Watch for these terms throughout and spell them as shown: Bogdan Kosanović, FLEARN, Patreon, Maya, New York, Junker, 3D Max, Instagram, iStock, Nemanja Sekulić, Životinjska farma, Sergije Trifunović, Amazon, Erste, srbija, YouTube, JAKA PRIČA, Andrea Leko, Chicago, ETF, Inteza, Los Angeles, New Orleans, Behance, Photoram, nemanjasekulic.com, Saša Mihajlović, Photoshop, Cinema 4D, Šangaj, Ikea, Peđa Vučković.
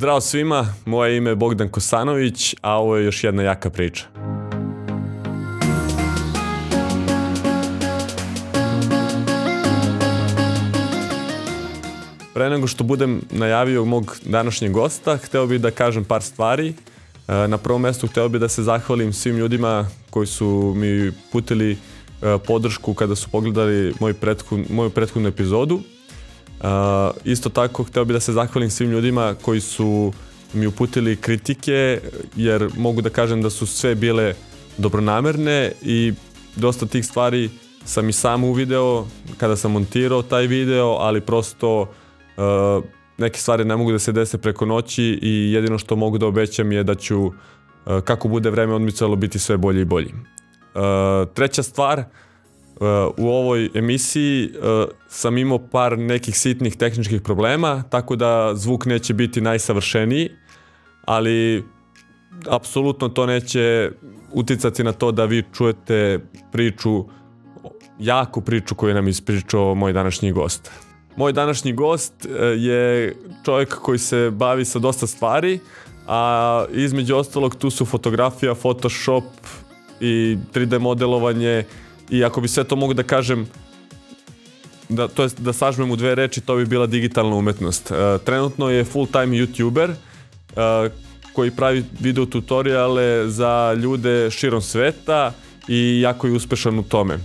Zdravo svima, moje ime je Bogdan Kosanović, a ovo je još jedna jaka priča. Pre nego što budem najavio mog današnjeg gosta, hteo bih da kažem par stvari. Na prvom mestu hteo bih da se zahvalim svim ljudima koji su mi putili podršku kada su pogledali moju prethodnu epizodu. Isto tako hteo bih da se zahvalim svim ljudima koji su mi uputili kritike, jer mogu da kažem da su sve bile dobronamerne i dosta tih stvari sam i sam uvideo kada sam montirao taj video, ali prosto neke stvari ne mogu da se dese preko noći i jedino što mogu da obećam je da ću, kako bude vreme odmicalo, biti sve bolje i bolje. Treća stvar, u ovoj emisiji sam imao par nekih sitnih tehničkih problema, tako da zvuk neće biti najsavršeniji, ali apsolutno to neće uticati na to da vi čujete priču, jaku priču koju nam ispričao moj današnji gost. Moj današnji gost je čovjek koji se bavi sa dosta stvari, a između ostalog tu su fotografija, Photoshop i 3D modelovanje. I ako bi sve to mogu da kažem, to je da sažmem u dve reči, to bi bila digitalna umetnost. Trenutno je full-time YouTuber koji pravi video tutoriale za ljude širom sveta i jako je uspešan u tome.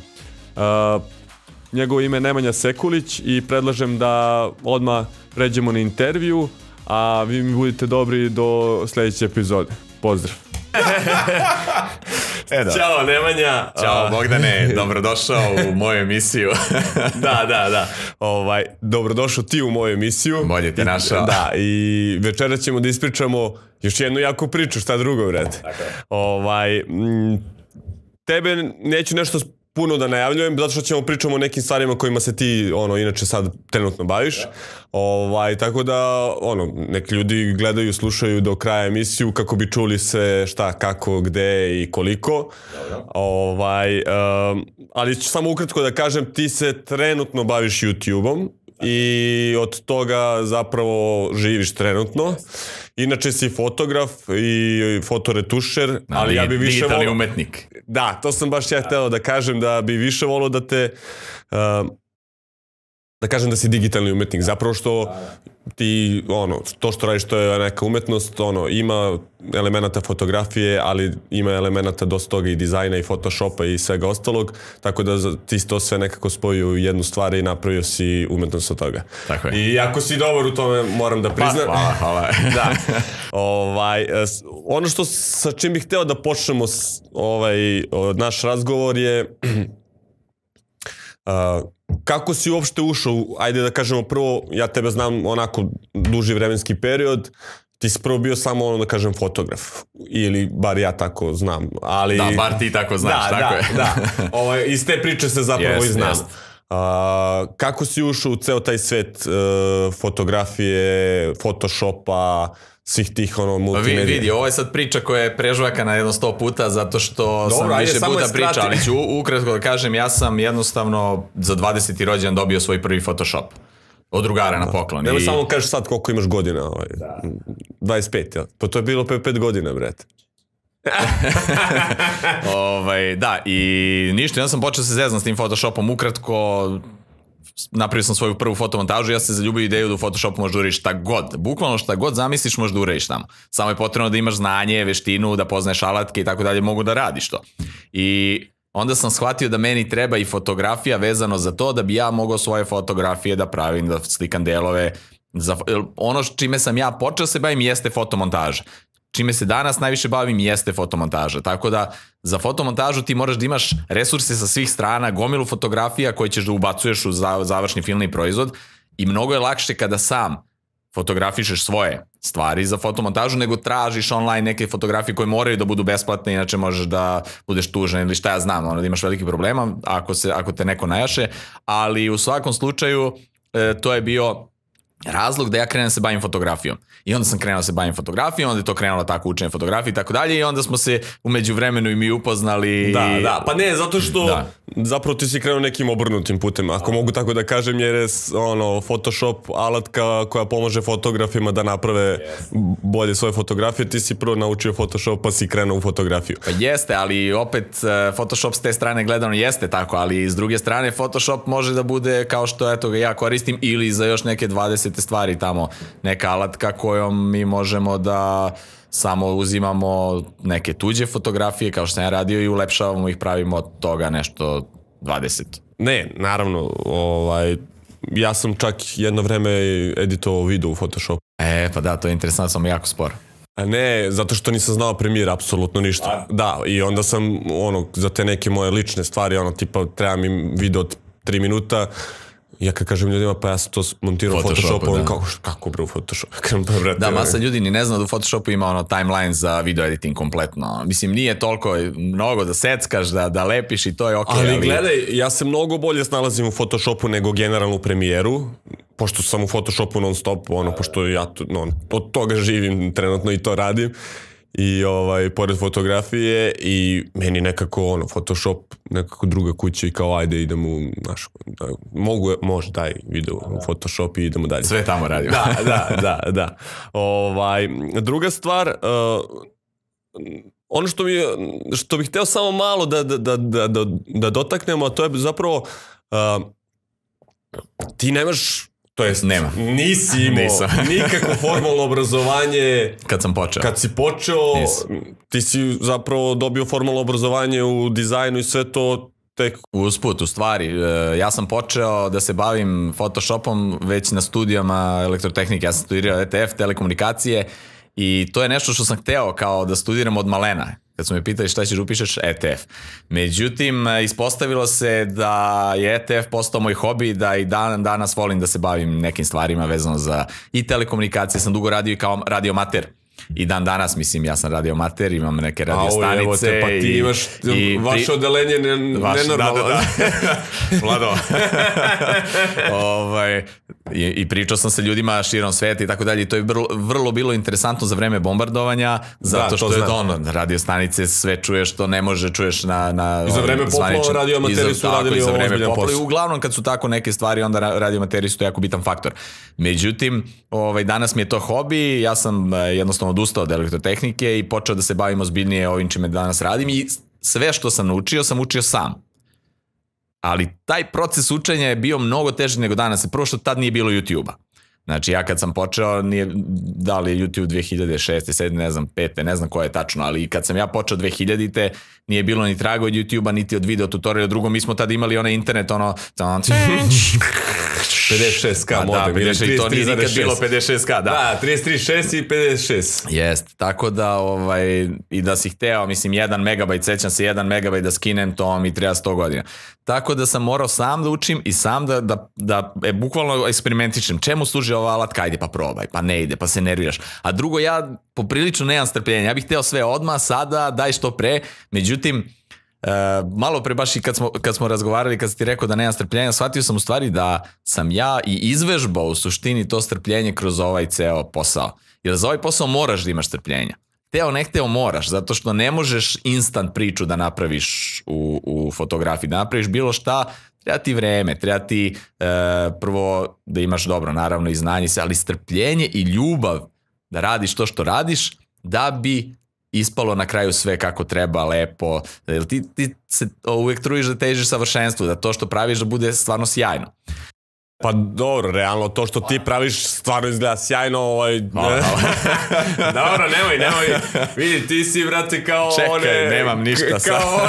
Njegovo ime je Nemanja Sekulić i predlažem da odmah pređemo na intervju, a vi mi budite dobri do sledeće epizode. Pozdrav! Ćao Nemanja. Ćao Bogdane, dobrodošao u moju emisiju. Da. Dobrodošao ti u moju emisiju. Bolje te našao. Da, i večera ćemo da ispričamo još jednu jaku priču, šta drugo, brate. Tebe neću nešto puno da najavljujem, zato što ćemo pričamo o nekim stvarima kojima se ti, inače sad trenutno baviš. Tako da, neki ljudi gledaju, slušaju do kraja emisiju kako bi čuli sve šta, kako, gde i koliko. Ali samo ukratko da kažem, ti se trenutno baviš YouTube-om i od toga zapravo živiš trenutno. Inače si fotograf i fotoretušer, ali ja bi više volao... Digitalni umetnik. Da, to sam baš ja hteo da kažem, da bi više volao da te... Da kažem da si digitalni umetnik, zapravo što ti, to što radiš to je neka umetnost, ima elemenata fotografije, ali ima elemenata dosta toga i dizajna i Photoshopa i svega ostalog, tako da ti to sve nekako spojio u jednu stvar i napravio si umetnost od toga. Tako je. I jako si dobar u tome, moram da priznam. Hvala. Da. Ono što sa čim bih hteo da počnemo naš razgovor je... Kako si uopšte ušao, ajde da kažemo prvo, ja tebe znam onako duži vremenski period, ti si prvo bio samo da kažem fotograf, ili bar ja tako znam. Da, bar ti tako znaš, tako je. Da, iz te priče se zapravo i znam. Kako si ušao u ceo taj svet fotografije, Photoshopa, svih tih multimedija? Vidi, ovo je sad priča koja je prežvakana jedno 100 puta zato što sam više puta pričao, ali ću ukratko da kažem, ja sam jednostavno za 20. rođendan dobio svoj prvi Photoshop. Od drugara na poklon. Nemo samo kažeš sad koliko imaš godina. 25, jel? Pa to je bilo 5 godina, brate. Da, i ništa, ja sam počeo se zezam s tim Photoshopom ukratko. Napravio sam svoju prvu fotomontažu, ja se zaljubio ideju da u Photoshopu možeš da uradiš šta god. Bukvalno šta god zamisliš možeš da uradiš tamo. Samo je potrebno da imaš znanje, veštinu, da poznaješ alatke i tako dalje, mogu da radiš to. I onda sam shvatio da meni treba i fotografija vezano za to da bi ja mogao svoje fotografije da pravim, da slikam delove. Ono čime sam ja počeo se bavim jeste fotomontaža. Čime se danas najviše bavim jeste fotomontaža. Tako da za fotomontažu ti moraš da imaš resurse sa svih strana, gomilu fotografija koje ćeš da ubacuješ u završni finalni proizvod i mnogo je lakše kada sam fotografišeš svoje stvari za fotomontažu nego tražiš online neke fotografije koje moraju da budu besplatne, inače možeš da budeš tužan ili šta ja znam, da imaš veliki problema ako te neko najaše, ali u svakom slučaju to je bio razlog da ja krenem se bavim fotografijom. I onda sam krenuo se bavim fotografijom, onda je to krenulo tako učenje fotografije i tako dalje i onda smo se umeđu vremenu i mi upoznali. Da, da, pa ne, zato što zapravo ti si krenuo nekim obrnutim putem, ako mogu tako da kažem, jer je Photoshop alatka koja pomaže fotografima da naprave bolje svoje fotografije, ti si prvo naučio Photoshop pa si krenuo u fotografiju. Pa jeste, ali opet Photoshop s te strane gledano jeste tako, ali s druge strane Photoshop može da bude kao što eto ga ja koristim ili za još neke 20 te stvari tamo, neka alatka kojom mi možemo da samo uzimamo neke tuđe fotografije kao što sam ja radio i ulepšavamo ih, pravimo od toga nešto 20. Ne, naravno, ja sam čak jedno vreme editovao video u Photoshopu. E, pa da, to je interesantno, samo jako sporo. Ne, zato što nisam znao Premijer, apsolutno ništa. Da, i onda sam za te neke moje lične stvari, tipa treba mi video od 3 minuta, ja kad kažem ljudima, pa ja sam to montirao u Photoshopu, kako bre u Photoshopu? Da, masa ljudi ni ne zna da u Photoshopu ima timeline za video editing kompletno. Mislim, nije toliko mnogo da seckaš, da lepiš i to je ok. Ali gledaj, ja se mnogo bolje snalazim u Photoshopu nego generalno u Premijeru, pošto sam u Photoshopu non stop, pošto ja od toga živim trenutno i to radim. I pored fotografije i meni nekako Photoshop nekako druga kuća i kao ajde idemo u naš, može daj video u Photoshop i idemo dalje. Sve tamo radimo. Da. Druga stvar, ono što bih hteo samo malo da dotaknemo, a to je zapravo ti nemaš, to jest, nisi imao nikako formalno obrazovanje kad sam počeo. Kad si počeo, ti si zapravo dobio formalno obrazovanje u dizajnu i sve to tek... Usput, u stvari, ja sam počeo da se bavim Photoshopom već na studijama elektrotehnike. Ja sam studirao ETF, telekomunikacije i to je nešto što sam hteo kao da studiram od malena. Kad su me pitali šta ćeš upišeš, ETF. Međutim, ispostavilo se da je ETF postao moj hobi, da i danas volim da se bavim nekim stvarima vezano za i telekomunikacije. Sam dugo radio i kao radioamater. I dan danas, mislim, ja sam radioamater, imam neke radiostanice. Pa ti imaš vaše odelenje nenormalno. Vlado. I pričao sam sa ljudima širom sveta i tako dalje i to je vrlo bilo interesantno za vreme bombardovanja, zato što je to radiostanice, sve čuješ što ne može, čuješ na... I za vreme poplava radioamateri su radili ozbiljan posao. Uglavnom kad su tako neke stvari, onda radioamateri su to jako bitan faktor. Međutim, danas mi je to hobi, ja sam jednostavno odustao od elektrotehnike i počeo da se bavim ozbiljnije ovim čime danas radim i sve što sam naučio, sam učio sam. Ali taj proces učenja je bio mnogo teži nego danas. Prvo što tad nije bilo YouTube-a. Znači ja kad sam počeo, da li je YouTube 2006, 2007, ne znam, 2005, ne znam koja je tačno, ali kad sam ja počeo 2000-te, nije bilo ni traga od YouTube-a, niti od video tutoriala. Drugo, mi smo tad imali onaj internet, 56k modem. I to nije nikad bilo 56k, da. Da, 33.6 i 56. Jest, tako da, i da si hteo, mislim, 1 megabajt, sećam se 1 megabajt da skinem, to mi treba 100 godina. Tako da sam morao sam da učim i sam da bukvalno eksperimentišem. Čemu služi ova alatka? Ajde, pa probaj, pa ne ide, pa se nerviraš. A drugo, ja poprilično nemam strpljenja. Ja bih hteo sve odmah, sada, daj što pre. Međutim, malo pre baš i kad smo razgovarali, kad si ti rekao da nemam strpljenja, shvatio sam u stvari da sam ja i izvežbao u suštini to strpljenje kroz ovaj ceo posao. Jer za ovaj posao moraš da imaš strpljenja. Hteo ne hteo moraš, zato što ne možeš instant priču da napraviš u fotografiji, da napraviš bilo šta, treba ti vreme, treba ti prvo da imaš dobro, naravno i znanje se, ali strpljenje i ljubav da radiš to što radiš, da bi ispalo na kraju sve kako treba, lepo, jer ti se uvek trudiš da težiš savršenstvu, da to što praviš da bude stvarno sjajno. Pa dobro, realno, to što ti praviš stvarno izgleda sjajno, Dobro, nemoj, vidi, ti si, brate, kao one... Čekaj, nemam ništa sad. Kao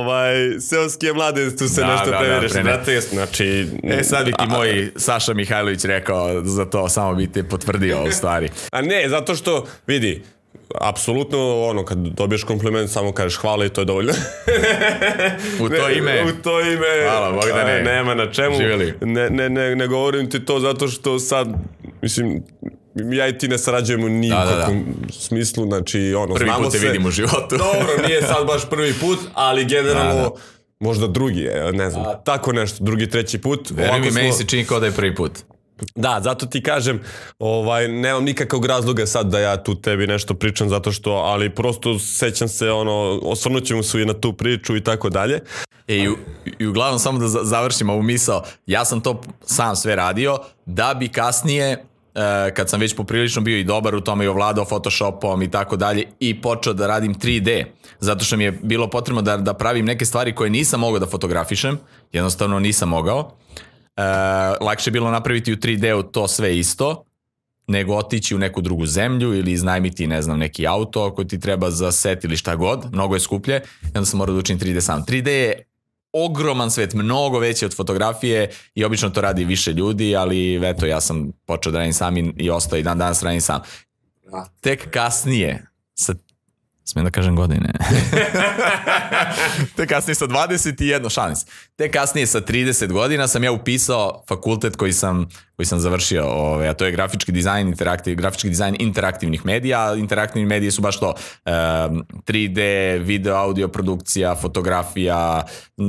one... Seoske mlade, tu se nešto prevereš, brate, znači... E, sad bi ti moj Saša Mihajlović rekao za to, samo bi te potvrdio u stvari. A ne, zato što, vidi... Apsolutno, kad dobiješ kompliment, samo kažeš hvala i to je dovoljno. U to ime. Hvala, Bogdane. Nema na čemu. Živjeli. Ne govorim ti to zato što sad, mislim, ja i ti ne sarađujemo ni u kakvom smislu, znači, prvi put te vidim u životu. Dobro, nije sad baš prvi put, ali generalno, možda drugi, ne znam, tako nešto, drugi, treći put. Meni se čini kao da je prvi put. Da, zato ti kažem, nemam nikakvog razloga sad da ja tu tebi nešto pričam, zato što, ali prosto sećam se, osvrnut ćemo se i na tu priču i tako dalje. I uglavnom, samo da završim ovu misao, ja sam to sam sve radio, da bi kasnije, kad sam već poprilično bio i dobar u tome i ovladao Photoshopom i tako dalje i počeo da radim 3D, zato što mi je bilo potrebno da pravim neke stvari koje nisam mogao da fotografišem, jednostavno nisam mogao. Lakše je bilo napraviti u 3D-u to sve isto, nego otići u neku drugu zemlju ili iznajmiti, ne znam, neki auto koji ti treba za set ili šta god, mnogo je skuplje, onda sam morao da učim 3D sam. 3D je ogroman svet, mnogo veći od fotografije i obično to radi više ljudi, ali eto, ja sam počeo da radim sam i ostao i dan danas radim sam. Tek kasnije, smijem da kažem godine, tek kasnije sa 21, šalim se, tek kasnije sa 30 godina sam ja upisao fakultet koji sam završio, a to je grafički dizajn, interaktivnih medija. Interaktivni medije su baš to, 3D, video, audio produkcija, fotografija,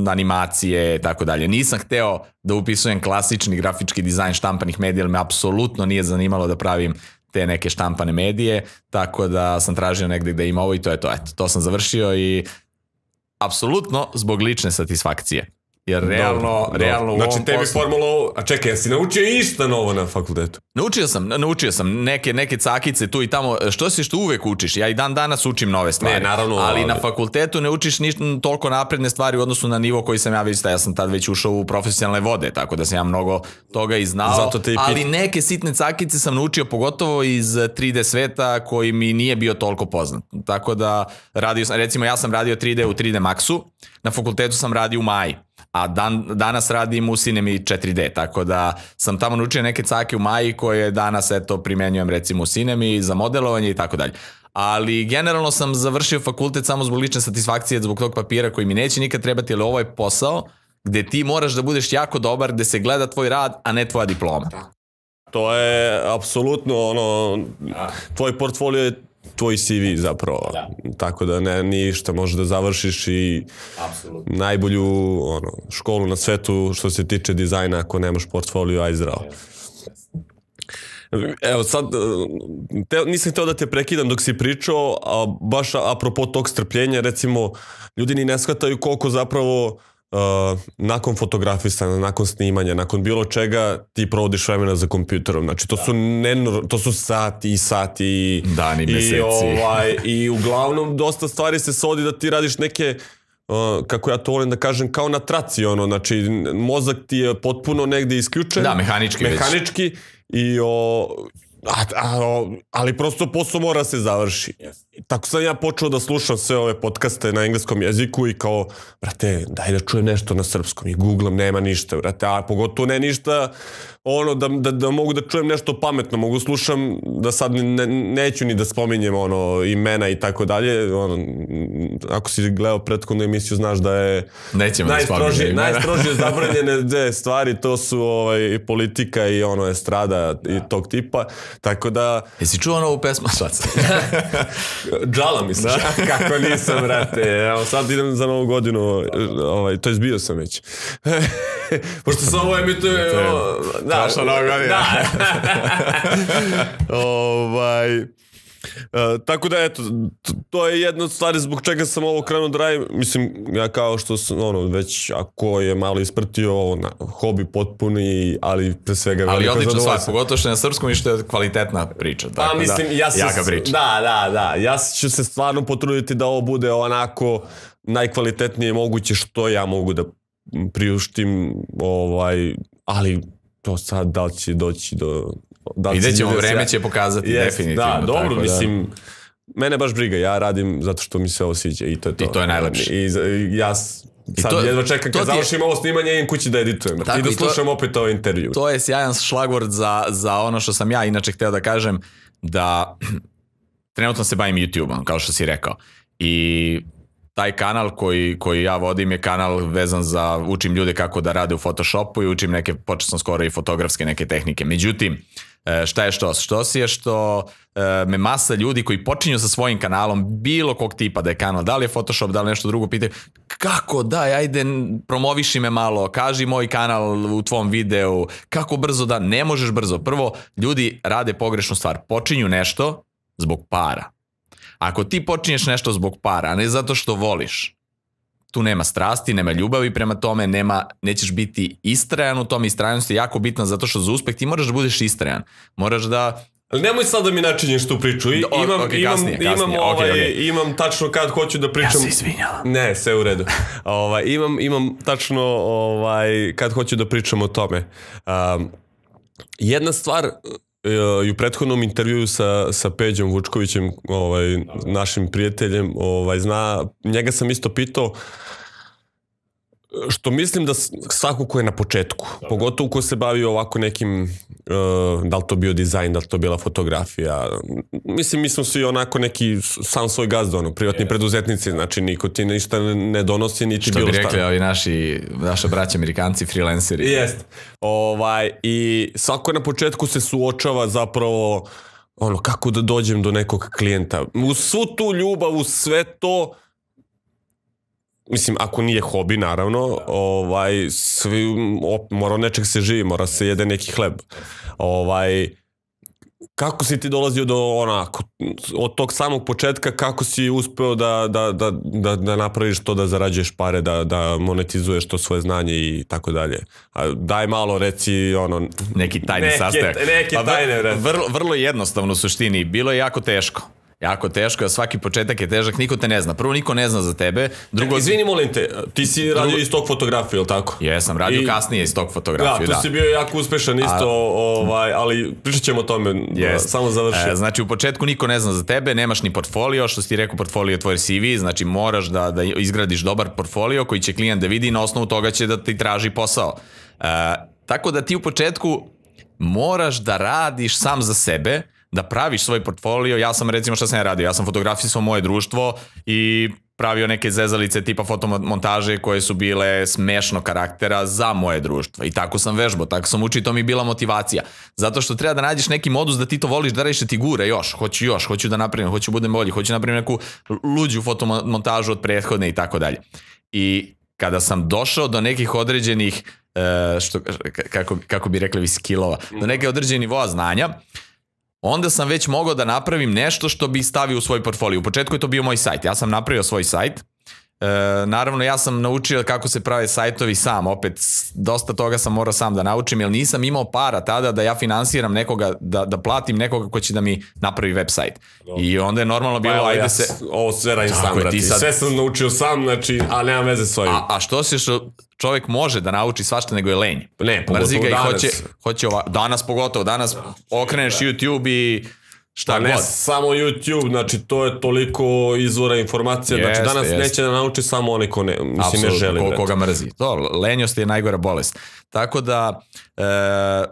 animacije, tako dalje. Nisam hteo da upisujem klasični grafički dizajn štampanih medija, jer me apsolutno nije zanimalo da pravim te neke štampane medije, tako da sam tražio negde gde ima ovo i to je to. Eto, to sam završio i apsolutno zbog lične satisfakcije. Jer realno u ovom poslu... Znači, tebi formula... A čekaj, jesi naučio išta novo na fakultetu? Naučio sam neke cakice tu i tamo. Što uvek učiš? Ja i dan danas učim nove stvari. Ne, naravno. Ali na fakultetu ne učiš toliko napredne stvari u odnosu na nivo koji sam ja već... Ja sam tad već ušao u profesionalne vode, tako da sam ja mnogo toga i znao. Ali neke sitne cakice sam naučio, pogotovo iz 3D sveta koji mi nije bio toliko poznat. Tako da, recimo, ja sam radio 3D u 3D Maxu, na fakultetu sam radio u Maji. A danas radim u Cinemi 4D, tako da sam tamo naučio neke cake u Maji koje danas, eto, primenjujem recimo u Cinemi za modelovanje i tako dalje. Ali generalno sam završio fakultet samo zbog lične satisfakcije, zbog tog papira koji mi neće nikad trebati, ali ovo je posao gde ti moraš da budeš jako dobar, gde se gleda tvoj rad, a ne tvoja diploma. To je apsolutno, tvoj portfolio je tvoj CV zapravo, tako da ništa, možeš da završiš i najbolju školu na svetu što se tiče dizajna, ako nemaš portfolio, aj zdravo. Evo sad, nisam hteo da te prekidam dok si pričao, a baš apropo tog strpljenja, recimo, ljudi ni ne shvataju koliko zapravo nakon fotografisanja, nakon snimanja, nakon bilo čega ti provodiš vremena za kompjuterom. Znači, to su sati i sati, dani, meseci. I uglavnom dosta stvari se svodi da ti radiš neke, kako ja to volim da kažem, kao na traci. Znači, mozak ti je potpuno negde isključen. Da, mehanički. Ali prosto posao mora se završi. Tako sam ja počeo da slušam sve ove podcaste na engleskom jeziku i kao, brate, daj da čujem nešto na srpskom, i googlam, nema ništa, brate, a pogotovo ne ništa, da mogu da čujem nešto pametno, mogu slušam, da sad neću ni da spominjem imena i tako dalje, ako si gledao prethodnu emisiju, znaš da je najstrožije zabranjene stvari, to su politika i estrada i tog tipa, tako da... Jesi čuo ovu pesmu? Džala, misliš? Kako nisam, brate. Sad idem za novu godinu, to izbio sam već. Pošto sam ovo emituje... Prošla nova godina. Tako da, eto, to je jedna od stvari zbog čega sam ovo krenuo da radim. Mislim, ja kao što sam, već ako je malo ispratio, hobi potpuni, ali pre svega veliko zadovoljstvo. Ali odlično stvar, pogotovo što je na srpskom i što je kvalitetna priča. Pa, mislim, ja ću se stvarno potruditi da ovo bude onako najkvalitetnije moguće što ja mogu da priuštim, ali to sad da li će doći do... Vidjet ćemo, vreme će pokazati definitivno. Da, dobro, mislim, mene baš briga, ja radim zato što mi se ovo sviđa i to je to. I to je najlepše. I ja sad jedva čekam kad završim ovo snimanje, idem kući da editujem i da slušam opet ovo intervju. To je sjajan šlagvord za ono što sam ja inače hteo da kažem, da trenutno se bavim YouTube-om, kao što si rekao, i Taj kanal koji ja vodim je kanal vezan za učim ljude kako da rade u Photoshopu i učim neke, počeo sam skoro i fotografske neke tehnike. Međutim, šta je štos? Štos je što me masa ljudi koji počinju sa svojim kanalom, bilo kog tipa da je kanal, da li je Photoshop, da li nešto drugo, pitaju kako daj, ajde promoviši me malo, kaži moj kanal u tvom videu, kako brzo da, ne možeš brzo. Prvo, ljudi rade pogrešnu stvar, počinju nešto zbog para. Ako ti počinješ nešto zbog para, a ne zato što voliš, tu nema strasti, nema ljubavi prema tome, nećeš biti istrajan u tom. Istrajnost je jako bitna zato što za uspeh ti moraš da budeš istrajan. Moraš da... Ali nemoj sad da mi načinješ tu priču. Imam tačno kad hoću da pričam... Ja se izvinjavam. Ne, sve u redu. Imam tačno kad hoću da pričam o tome. Jedna stvar... I u prethodnom intervjuju sa Peđom Vučkovićem, našim prijateljem, njega sam isto pitao, što mislim da svako ko je na početku, pogotovo ko se bavi ovako nekim, da li to bio dizajn, da li to bila fotografija, mislim, mi smo svi onako neki sam svoj gazda, privatni preduzetnici, znači niko ti ništa ne donosi, niti bilo šta. Što bi rekli ovi naša braća Amerikanci, freelanceri. Jest. I svako na početku se suočava zapravo, ono, kako da dođem do nekog klijenta. U svu tu ljubav, u sve to... Mislim, ako nije hobi, naravno, mora od nečeg se živi, mora se jede neki hleb. Kako si ti dolazio od tog samog početka, kako si uspeo da napraviš to, da zarađuješ pare, da monetizuješ to svoje znanje i tako dalje? Daj malo, reci neki tajni sastojak. Neke tajne, vrlo. Vrlo jednostavno u suštini, bilo je jako teško. Jako teško, jer svaki početak je težak, niko te ne zna. Prvo, niko ne zna za tebe. Izvini, molim te, ti si radio iz tog fotografije, ili tako? Jesam, radio kasnije iz tog fotografije, da. Da, tu si bio jako uspešan isto, ali pričat ćemo o tome, samo završi. Znači, u početku niko ne zna za tebe, nemaš ni portfolio, što si ti rekao, portfolio je tvoj CV, znači moraš da izgradiš dobar portfolio koji će klijent da vidi i na osnovu toga će da ti traži posao. Tako da ti u početku moraš da radiš sam za sebe, da praviš svoj portfolio. Ja sam, recimo, šta sam ja radio, ja sam fotografisao moje društvo i pravio neke zezalice tipa fotomontaže koje su bile smešnog karaktera za moje društvo. I tako sam vežbao, tako sam učio, to mi je bila motivacija. Zato što treba da nađeš neki modus da ti to voliš, da radiš, da ti gure još, hoću da napravim, hoću da budem bolji, hoću da napravim neku luđu fotomontažu od prethodne i tako dalje. I kada sam došao do nekih određenih, kako bi rekli vi, skillova, do neke određene nivoa znanja, onda sam već mogao da napravim nešto što bi stavio u svoj portfolio. U početku je to bio moj sajt. Ja sam napravio svoj sajt. Naravno, ja sam naučio kako se prave sajtovi sam. Opet, dosta toga sam morao sam da naučim, jer nisam imao para tada da ja finansiram nekoga, da platim nekoga ko će da mi napravi websajt. I onda je normalno bilo, ajde se... Ovo sve radim sam, brati. Sve sam naučio sam, znači, a nemam veze s ovim. A što si što... Čovjek može da nauči svašta, nego je lenj. Ne, pogotovo danas. Danas pogotovo, danas okreneš YouTube i šta god. Ne samo YouTube, znači to je toliko izvora informacija, znači danas neće da nauči samo onaj ko ne želi. Apsolutno, koga mrzi. To, lenjost je najgora bolest. Tako da,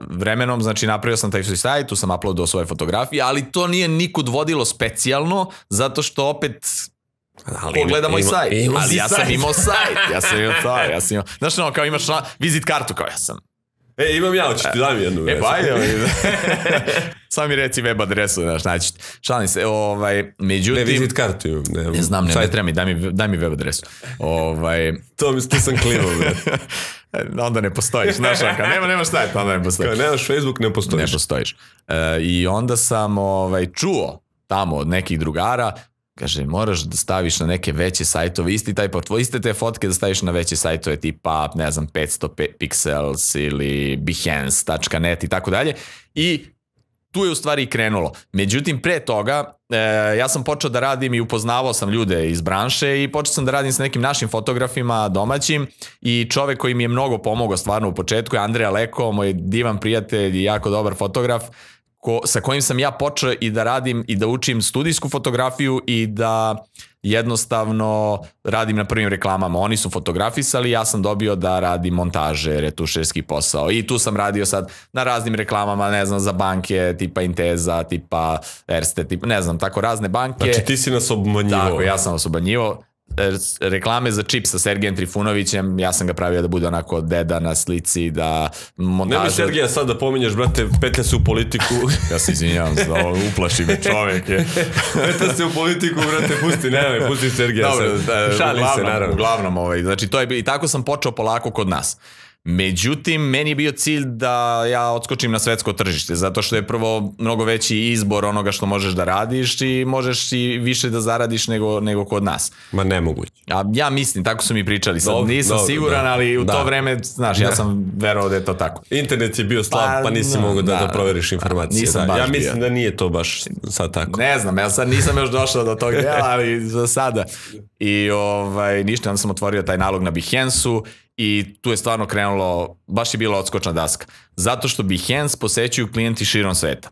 vremenom, znači, napravio sam taj sajt, tu sam uploadao svoje fotografije, ali to nije nikud vodilo specijalno, zato što opet... Pogleda moj sajt, ali ja sam imao sajt, znaš, ono, kao imaš vizit kartu, kao ja sam. E, imam ja, oči ti dam jednu. E, pa ajde, sam mi reci web adresu, znaš, naći, šalim se, međutim... Ne, vizit kartu, ne znam, ne treba mi, daj mi web adresu. To mi sam klivao, bre. Onda ne postojiš, znaš, kao nemaš sajt, onda ne postojiš. Kao nemaš Facebook, ne postojiš. Ne postojiš. I onda sam čuo tamo od nekih drugara, kaže, moraš da staviš na neke veće sajtove, isti taj portfolio, iste te fotke da staviš na veće sajtove tipa, ne znam, 500 pixels ili Behance.net i tako dalje. I tu je u stvari krenulo. Međutim, pre toga, ja sam počeo da radim i upoznavao sam ljude iz branše i počeo sam da radim sa nekim našim fotografima domaćim, i čovek koji mi je mnogo pomogao stvarno u početku je Andrea Leko, moj divan prijatelj i jako dobar fotograf, sa kojim sam ja počeo i da radim i da učim studijsku fotografiju i da jednostavno radim na prvim reklamama. Oni su fotografisali, ja sam dobio da radim montaže, retušerski posao. I tu sam radio sad na raznim reklamama, ne znam, za banke, tipa Inteza, tipa Erste, tipa, ne znam, tako razne banke. Znači ti si nas obmanjivao. Tako, ja sam vas obmanjivao. reklame za čip sa Sergijem Trifunovićem, ja sam ga pravio da bude onako deda na slici, da montaža... Ne bi Sergija sad da pominješ, brate, petlja se u politiku. Ja se izvinjavam za ovo, uplaši me čovjek. Petlja se u politiku, brate, pusti, nemoj, pusti Sergija. Šali se, naravno. Uglavnom, znači to je bilo, i tako sam počeo polako kod nas. Međutim, meni je bio cilj da ja odskočim na svetsko tržište, zato što je prvo mnogo veći izbor onoga što možeš da radiš i možeš i više da zaradiš nego kod nas. Ma nemoguće. Ja mislim, tako su mi pričali, sad nisam siguran, ali u to vreme, znaš, ja sam verovao da je to tako. Internet je bio slab, pa nisi mogao da proveriš informacije. Ja mislim da nije to baš sad tako. Ne znam, ja sad nisam još došao do tog dela, ali za sada. I ništa, onda sam otvorio taj nalog na Behance-u i tu je stvarno krenulo, baš je bila odskočna daska. Zato što Behance posećuju klijenti širom sveta.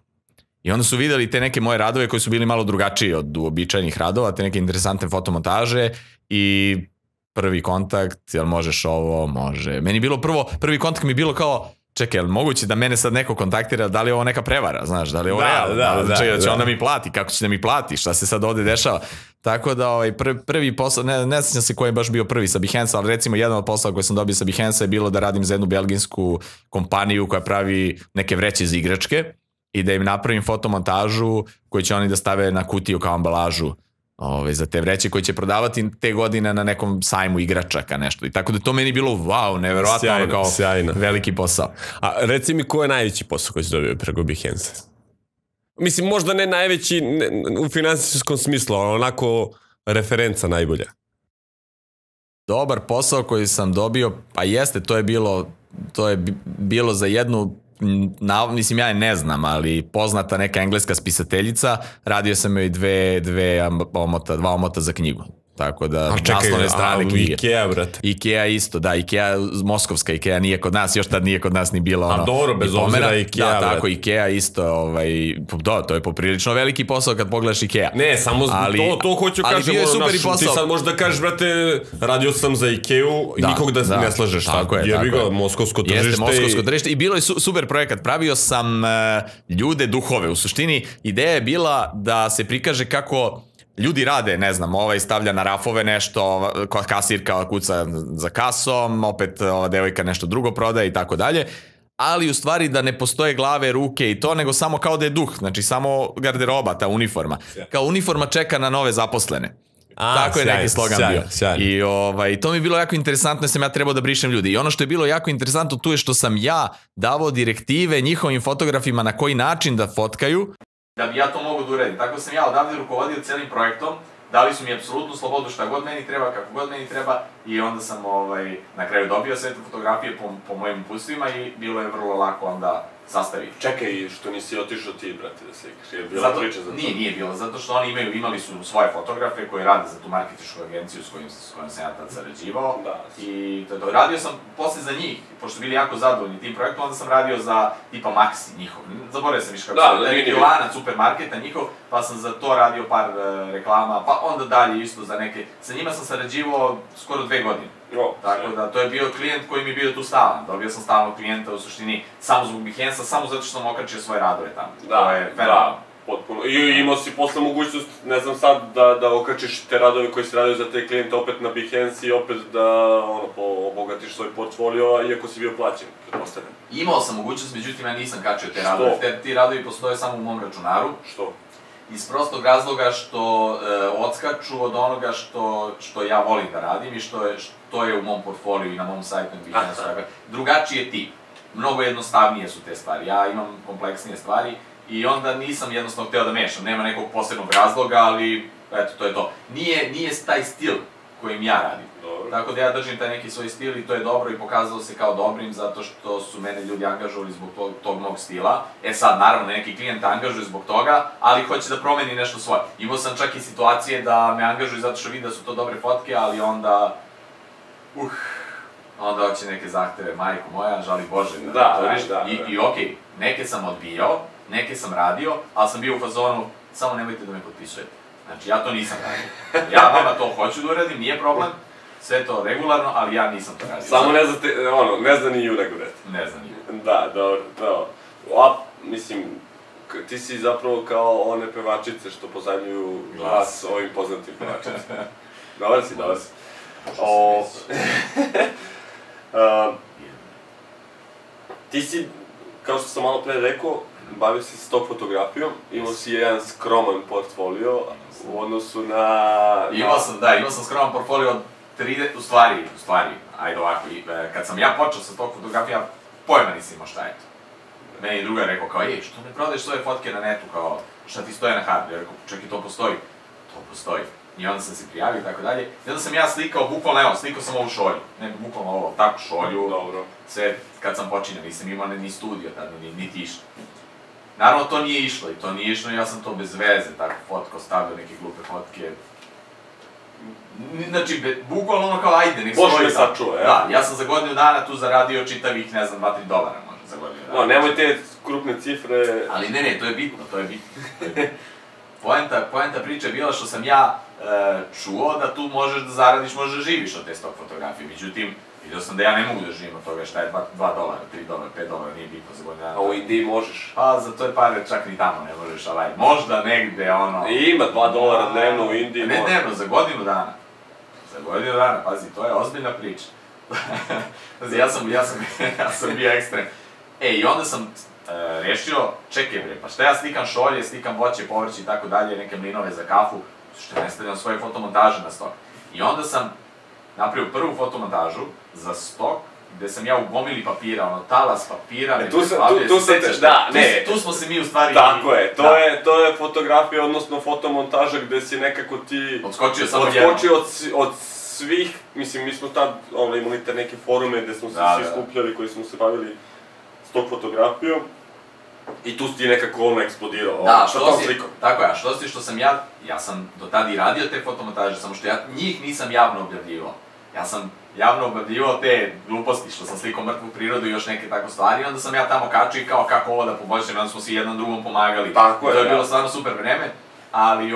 I onda su videli te neke moje radove koji su bili malo drugačiji od uobičajenih radova, te neke interesantne fotomontaže i prvi kontakt, jel možeš ovo, može. Meni je bilo prvi kontakt mi je bilo kao, čekaj, jel moguće da mene sad neko kontaktira, da li je ovo neka prevara, znaš, da li je ovo realno, znači da će on da mi plati, kako će da mi plati, šta se sad ovde dešava. Tako da prvi posao, ne sjećam se koji je baš bio prvi sa Behance-a, ali recimo jedan od poslova koji sam dobio sa Behance-a je bilo da radim za jednu belgijsku kompaniju koja pravi neke vreće za igračke i da im napravim fotomontažu koju će oni da stave na kutiju kao ambalažu za te vreće koje će prodavati te godine na nekom sajmu igračaka nešto. I tako da to meni bilo wow, nevjerovatno kao veliki posao. A reci mi ko je najveći posao koji si dobio preko Behance-a? Mislim, možda ne najveći u finansijskom smislu, ali onako referenca najbolja. Dobar posao koji sam dobio, pa jeste, to je bilo za jednu, mislim, ja je ne znam, ali poznata neka engleska spisateljica, radio sam joj dva omota za knjigu. Tako da naslovne strane knjige. Ikea, brate. Ikea isto, da, Ikea, moskovska Ikea nije kod nas, još tad nije kod nas ni bila ono... A dobro, bez obzira Ikea, brate. Da, tako, Ikea isto, da, to je poprilično veliki posao kad pogledaš Ikea. Ne, samo to hoću kažem, ti sad možeš da kažeš, brate, radio sam za Ikeu, nikog da ne slažeš, tako je, jer bilo moskovsko tržište. Jeste, moskovsko tržište i bilo je super projekat, pravio sam ljude, duhove, u suštini ideja je bila da se prikaže kako ljudi rade, ne znam, ovaj stavlja na rafove nešto, kasirka kuca za kasom, opet ova devojka nešto drugo prodaje i tako dalje, ali u stvari da ne postoje glave, ruke i to, nego samo kao da je duh, znači samo garderoba, ta uniforma. Kao uniforma čeka na nove zaposlene. Tako je neki slogan bio. I to mi je bilo jako interesantno jer sam ja trebao da brišem ljudi. I ono što je bilo jako interesantno tu je što sam ja davao direktive njihovim fotografima na koji način da fotkaju, da bi ja to mogu da uredim. Tako sam ja odavde rukovodio celim projektom, dali su mi apsolutnu slobodu šta god meni treba, kako god meni treba i onda sam na kraju dobio sve te fotografije po mojim impulsima i bilo je vrlo lako onda sastaviti. Čekaj, što nisi otišao ti, brate, da slikaš? Je bila priča za to? Nije bilo, zato što oni imali su svoje fotografe koje rade za tu marketičku agenciju s kojom sam ja tad sarađivao i radio sam posle za njih, pošto bili jako zadovoljni tim projektom, onda sam radio za tipa Maxi njihov, zaboravio sam viš kako sam, da je lanac supermarketa njihov, pa sam za to radio par reklama, pa onda dalje isto za neke, sa njima sam sarađivao skoro 2 godine. Tako da, to je bio klijent koji mi je bio tu stalan. Dobio sam stalnog klijenta u suštini samo zbog Behance-a, samo zato što sam okačio svoje radove tamo. Da, potpuno. I imao si posle mogućnost, ne znam sad, da okačiš te radove koji si radio za te klijente opet na Behance i opet da obogatiš svoj portfolio, iako si bio plaćen, pretpostavljam. Imao sam mogućnost, međutim ja nisam kačio te radove. Ti radovi postoje samo u mom računaru. Što? Iz prostog razloga što odskaču od onoga što ja volim da radim i što je u mom portfoliju i na mom sajtu. Drugačiji je tip. Mnogo jednostavnije su te stvari. Ja imam kompleksnije stvari i onda nisam jednostavno hteo da mešam. Nema nekog posebnog razloga, ali eto, to je to. Nije taj stil kojim ja radim. Tako da ja držim taj neki svoj stil i to je dobro i pokazalo se kao dobrim zato što su mene ljudi angažovali zbog tog mog stila. E sad, naravno, neki klijent angažuje zbog toga, ali hoće da promeni nešto svoje. Imao sam čak i situacije da me angažuju zato što vidi da su to dobre fotke, ali onda... Onda hoće neke zahteve, majko moja, žali Bože. I okej, neke sam odbijao, neke sam radio, ali sam bio u fazonu, samo nemojte da me potpisujete. Znači, ja to nisam radio. Ja vama to hoću da uradim, nije problem. Sve to regularno, ali ja nisam to radio. Samo ne znate, ono, ne zna ni junak, brate. Ne zna ni junak. Da, dobro, to. A, mislim, ti si zapravo kao one pevačice što pozajmljuju glas ovim poznatim pevačicima. Dobar si, dobar si. Ti si, kao što sam malo pre rekao, bavio si se stop fotografijom, imao si jedan skroman portfolio u odnosu na... Imao sam skroman portfolio od 30, u stvari, ajde ovako, kad sam ja počeo sa stop fotografija, pojma nisam imao šta je to. Meni je druga rekao kao, ej, što ne prodaješ svoje fotke na netu, kao, šta ti stoje na hardu, ja rekao, čekaj, to postoji, I onda sam se prijavio i tako dalje. I onda sam ja slikao, bukvalno evo, slikao sam ovu šolju. Ne, bukvalno ovo, tako šolju, dobro. Sve, kad sam počinjao, nisam imao ni studio tada, niti išlo. Naravno, to nije išlo i to nije išlo i ja sam to bez veze, tako, fotko, stavio neke glupe fotke. Znači, bukvalno ono kao, ajde, nek' stoji. Bože me sačuva, ja. Da, ja sam za godinu dana tu zaradio čitavih, ne znam, $2–3, možda, za godinu dana. No, nemoj te krupne cifre... Ali ne, to je bitno, to je bitno. Poenta priče je bila što sam ja čuo da tu možeš da zaradiš, možeš da živiš od te stop fotografije. Međutim, vidio sam da ja ne mogu da živim od toga šta je $2, $3, $5, nije bitno za godinu dana. A u Indiji možeš? Pa za to je pare čak ni tamo ne možeš, ali možda negde ono... Ima $2 dnevno u Indiji. Ne dnevno, za godinu dana. Za godinu dana, pazi, to je ozbiljna priča. Pazi, ja sam bio ekstrem. E, i onda sam... rešio, čekaj bre, pa šta ja slikam šolje, slikam voće, povrće i tako dalje, neke mlinove za kafu, što ne stavljam svoje fotomontaže na stok. I onda sam napravio prvu fotomontažu za stok, gde sam ja u gomili papira, ono, talas papira, me preplavljaju, se sećaš, tu smo se mi u stvari... Tako je, to je fotografija, odnosno fotomontaža gde si nekako ti... Odskočio sam od jednog. Odskočio od svih, mislim, mi smo tad imali te neke forume gde smo se svi skupljali, koji smo se bavili stop fotografijom i tu si ti nekako ono eksplodirao. Da, što si što sam ja sam do tada i radio te fotomontaže, samo što ja njih nisam javno objavljivao. Ja sam javno objavljivao te gluposti što sam slikao mrtvu prirodu i još neke tako stvari, onda sam ja tamo kačio i kao kako ovo da poboljšam, onda smo svi jednom drugom pomagali. Tako je, da. To je bilo stvarno super vreme, ali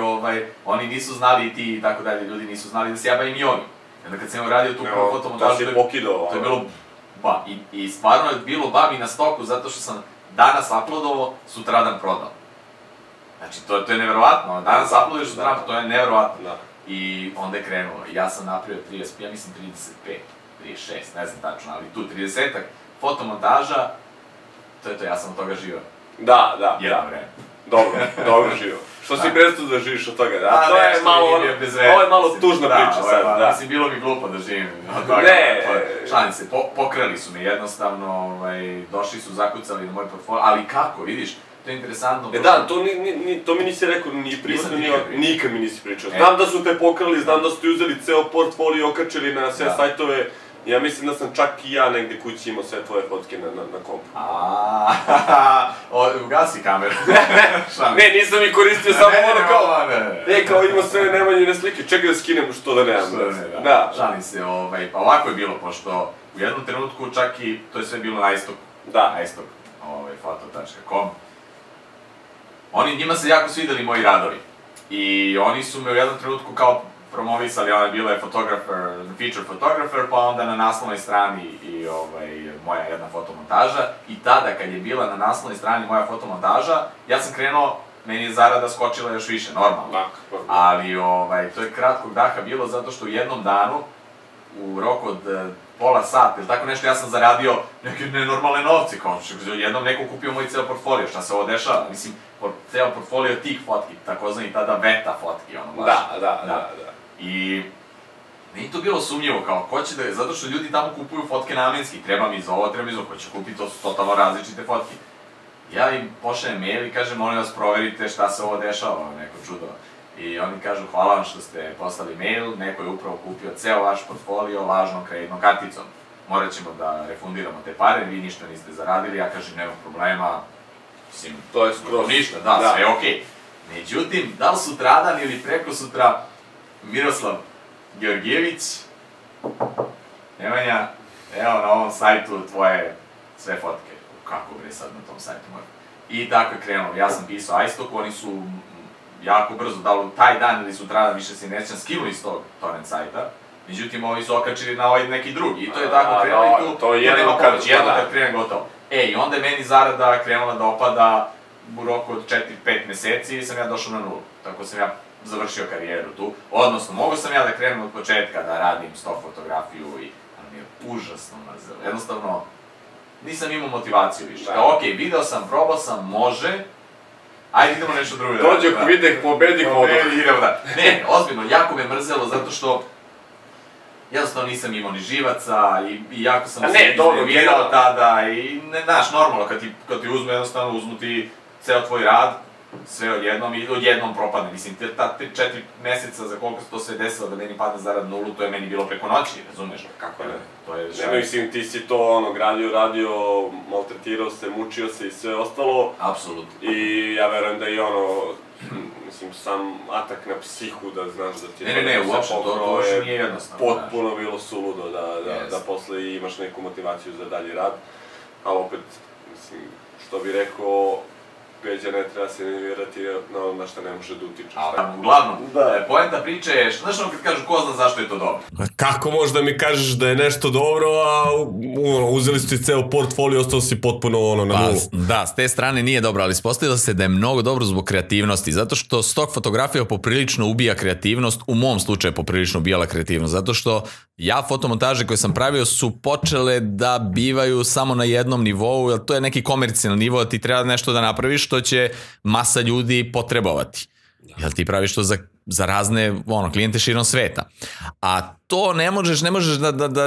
oni nisu znali i ti i tako dalje, ljudi nisu znali da se ja bavim i oni. Onda kad sam ja radio tu prvu fotomontažu, to je bilo... Ba, i stvarno je bilo bavi na stoku zato što sam danas uploadovao, sutradan prodao. Znači, to je nevjerovatno, danas uploaduješ sutradan, to je nevjerovatno. I onda je krenulo, ja sam napravio 30, ja mislim 35, 36, ne znam tačno, ali tu 30-ak, fotomontaža, to je to, ja sam od toga živao. Da. Jedno vreme. Dobro živao. Što si prestao da živiš od toga, da? Ovo je malo tužna priča sad, da. Mislim, bilo mi glupo da živim od toga. Ne! Šalim se, pokrali su me jednostavno, došli su, zakucali na moj portfolio, ali kako, vidiš? To je interesantno. E da, to mi nisi rekao, ni privatno, nikad mi nisi pričao. Znam da su te pokrali, znam da su ti uzeli ceo portfolio, okačili na sve sajtove. Ja mislim da sam čak i ja negde kući imao sve tvoje fotke na kompu. Ugasi kameru. Ne, nisam ih koristio, samo ono kao... Ne, kao imao sve Nemanjine slike, čekaj da skinem što da nemam. Šalim se, pa ovako je bilo, pošto u jednom trenutku čak i to je sve bilo na istoku. Da. Na istoku, photo.com. Njima se jako svideli moji radovi. I oni su me u jednom trenutku kao... promovisali, ona je bila feature photographer, pa onda na naslovnoj strani i moja jedna fotomontaža. I tada, kad je bila na naslovnoj strani moja fotomontaža, ja sam krenuo, meni je zarada skočila još više, normalno. Ali to je kratkog daha bilo, zato što u jednom danu, u roku od pola sata, ili tako nešto, ja sam zaradio neke nenormalne novce, kao što jednom neko kupio moj ceo portfolio, šta se ovo dešava, mislim, ceo portfolio tih fotki, takozvani tada beta fotki, ono baš. Da. I nije to bilo sumnjivo, kao ko će da je, zato što ljudi tamo kupuju fotke namenski, treba mi za ovo, treba mi za ovo, ko će kupiti, to su totalno različite fotke. Ja im pošaljem mail i kažem, molim vas proverite šta se ovo dešava, neko čudo. I oni kažu, hvala vam što ste poslali mail, neko je upravo kupio ceo vaš portfolio lažnom kreditnom karticom. Morat ćemo da refundiramo te pare, vi ništa niste zaradili, ja kažem, nema problema, mislim, to je skoro ništa, da, sve je okej. Međutim, da li sutradan ili preko sutra, Miroslav Georgijević, Nemanja, evo na ovom sajtu tvoje sve fotke, kako bre sad na tom sajtu mora. I tako je krenulo, ja sam pisao iStoku, oni su jako brzo, da li taj dan ili sutradan više se nećam skinuli iz tog torrent sajta, međutim ovi su okačili na ovaj neki drugi i to je tako krenulo i tu nema pomoći, jedno kad krenem gotovo. I onda je meni zarada krenula da opada u roku od 4-5 meseci sam ja došao na nulu. Tako sam ja završio karijeru tu. Odnosno, mogo sam ja da krenem od početka, da radim 100 fotografiju i... ali mi je užasno mrzelo. Jednostavno, nisam imao motivaciju više. Kao, okej, video sam, probao sam, može... Ajde, idemo nešto drugo da radim. Dođe, videk, pobedi, idemo da... Ne, ozbiljno, jako me mrzelo zato što... jednostavno nisam imao ni živaca i jako sam se iznervirao tada i znaš, normalno, kad ti uzmu jednostavno, uzmu ti ceo tvoj rad, sve odjednom i odjednom propadne. Mislim, ta 4 meseca za koliko se to sve desilo da meni padne zarad nulu, to je meni bilo preko noći, razumeš? Kako je? To je želj. Mislim, ti si to ono, gradio, radio, maltretirao se, mučio se i sve ostalo. Apsolutno. I ja verujem da i ono... mislim, sam atak na psihu da znaš da ti... Ne, uopšte, to još nije jednostavno. Potpuno bilo suludo da posle imaš neku motivaciju za dalji rad. Ali opet, mislim, što bi rekao, Peđa ne treba se nervirati na ono na šta ne može da utičeš. Uglavnom, poenta priče je, znaš ono kad kažu ko zna zašto je to dobro? Kako možda mi kažeš da je nešto dobro, a uzeli su ti ceo portfolio, ostao si potpuno ono na nulu? Da, s te strane nije dobro, ali ispostavilo se da je mnogo dobro zbog kreativnosti, zato što stock fotografija poprilično ubija kreativnost, u mom slučaju je poprilično ubijala kreativnost, zato što ja fotomontaže koje sam pravio su počele da bivaju samo na jednom nivou, jer to je neki komercijalni nivo, ti treba nešto da napraviš što će masa ljudi potrebovati. Jel ti praviš to za razne klijente širom sveta. A to ne možeš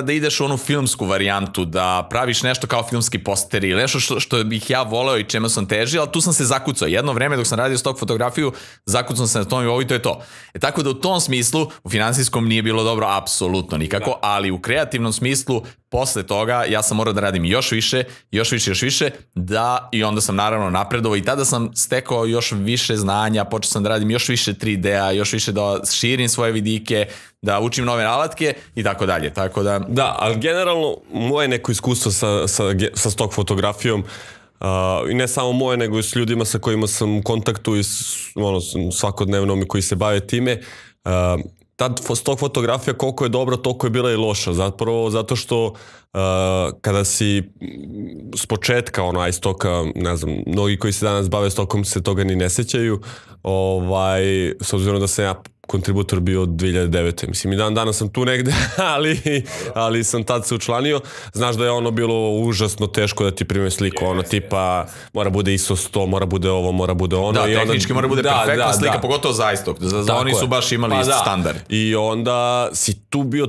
da ideš u onu filmsku varijantu, da praviš nešto kao filmski posteri ili nešto što bih ja voleo i čemu sam težio, ali tu sam se zakucao. Jedno vreme dok sam radio stock fotografiju, zakucao sam na tom i ovo i to je to. Tako da u tom smislu, u finansijskom nije bilo dobro apsolutno nikako, ali u kreativnom smislu, posle toga ja sam morao da radim još više, da i onda sam naravno napredovao i tada sam stekao još više znanja, počeo sam da radim još više 3D-a, još više da širim svoje vidike, da učim nove alatke i tako dalje. Da, ali generalno moje neko iskustvo sa stock fotografijom i ne samo moje, nego i s ljudima sa kojima sam u kontaktu i svakodnevno mi koji se bave time, ta stock fotografija koliko je dobra, toliko je bila i loša. Zapravo zato što kada si s početka iStocka, ne znam, mnogi koji se danas bave stockom se toga ni ne sećaju, s obzirom da sam ja kontributor bio od 2009. Mislim, i danas sam tu negde, ali sam tad se učlanio. Znaš da je ono bilo užasno teško da ti prime sliku, ono tipa mora bude ISO 100, mora bude ovo, mora bude ono. Da, tehnički mora bude perfektna slika, pogotovo za iStock. Oni su baš imali standard. I onda si tu bio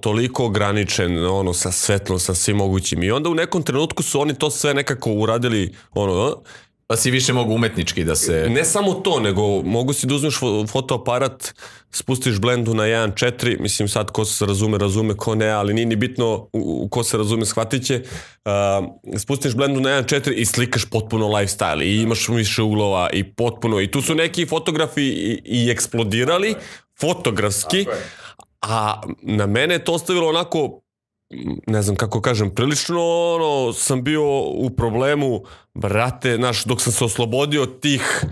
toliko ograničen, ono, sa svetlom, sa svim mogućim. I onda u nekom trenutku su oni to sve nekako uradili, ono... Pa si više mogu umetnički da se... Ne samo to, nego mogu si da uzmeš fotoaparat, spustiš blendu na 1.4, mislim sad ko se razume, razume, ko ne, ali nije ni bitno ko se razume, shvatit će. Spustiš blendu na 1.4 i slikaš potpuno lifestyle i imaš više uglova i potpuno... I tu su neki fotografi i eksplodirali, fotografski, a na mene je to ostavilo onako... ne znam kako kažem, prilično sam bio u problemu, brate, znaš, dok sam se oslobodio tih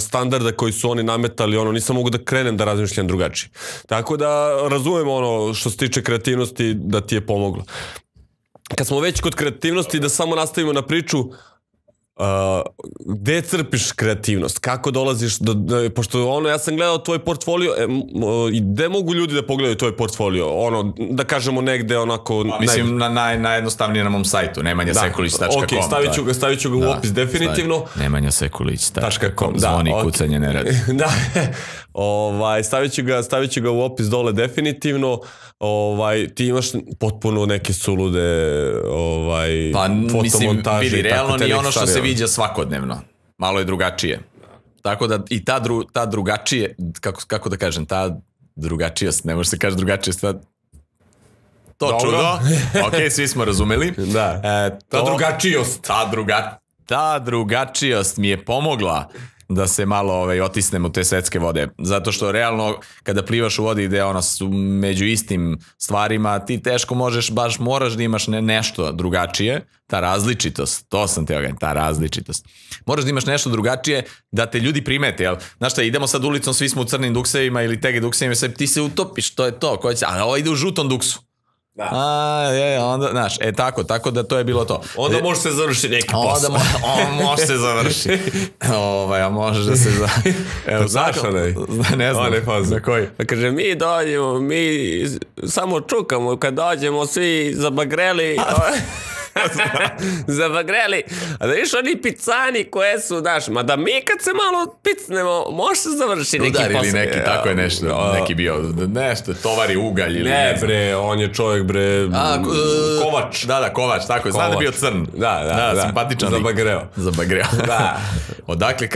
standarda koji su oni nametali, ono, nisam mogu da krenem da razmišljam drugačije. Tako da razumijem ono što se tiče kreativnosti da ti je pomoglo. Kad smo već kod kreativnosti, da samo nastavimo na priču, gde crpiš kreativnost, kako dolaziš, pošto ono ja sam gledao tvoj portfolio, gde mogu ljudi da pogledaju tvoj portfolio, ono da kažemo negde onako, mislim najjednostavnije na mom sajtu nemanjasekulic.com. Ok, stavit ću ga u opis definitivno, nemanjasekulic.com, zvoni kucanje ne radi, stavit ću ga u opis dole definitivno. Ti imaš potpuno neke sulude fotomontaže. Vidi, realno nije ono što se viđa svakodnevno, malo je drugačije, tako da i ta drugačije, kako da kažem, ta drugačijost, ne može se kaži drugačije, to čudo, ok, svi smo razumeli, ta drugačijost mi je pomogla da se malo otisnem u te svetske vode. Zato što realno kada plivaš u vodi gde su među istim stvarima, ti teško možeš, baš moraš da imaš nešto drugačije, ta različitost, to sam te ogan, ta različitost. Moraš da imaš nešto drugačije da te ljudi primete. Znaš šta, idemo sad ulicom, svi smo u crnim duksevima ili tege duksevima, ti se utopiš, to je to, ali ovo ide u žutom duksu. Tako da to je bilo to. Onda može se završiti neki posao. Može se završiti. Može da se završiti. Znaš onaj? Ne znam. Kaže, mi dođemo, mi samo čukamo. Kad dođemo, svi zabagreli... Zabagreli. A da viš oni picani koje su, znaš, ma da mi kad se malo picnemo, može se završiti neki posao. Udarili neki, tako je nešto, neki bio, nešto, tovari ugalj ili... Ne bre, on je čovjek bre, Kovač. Da, Kovač, tako je, zna da bio crn. Da, simpatičan. Zabagreo. Odakle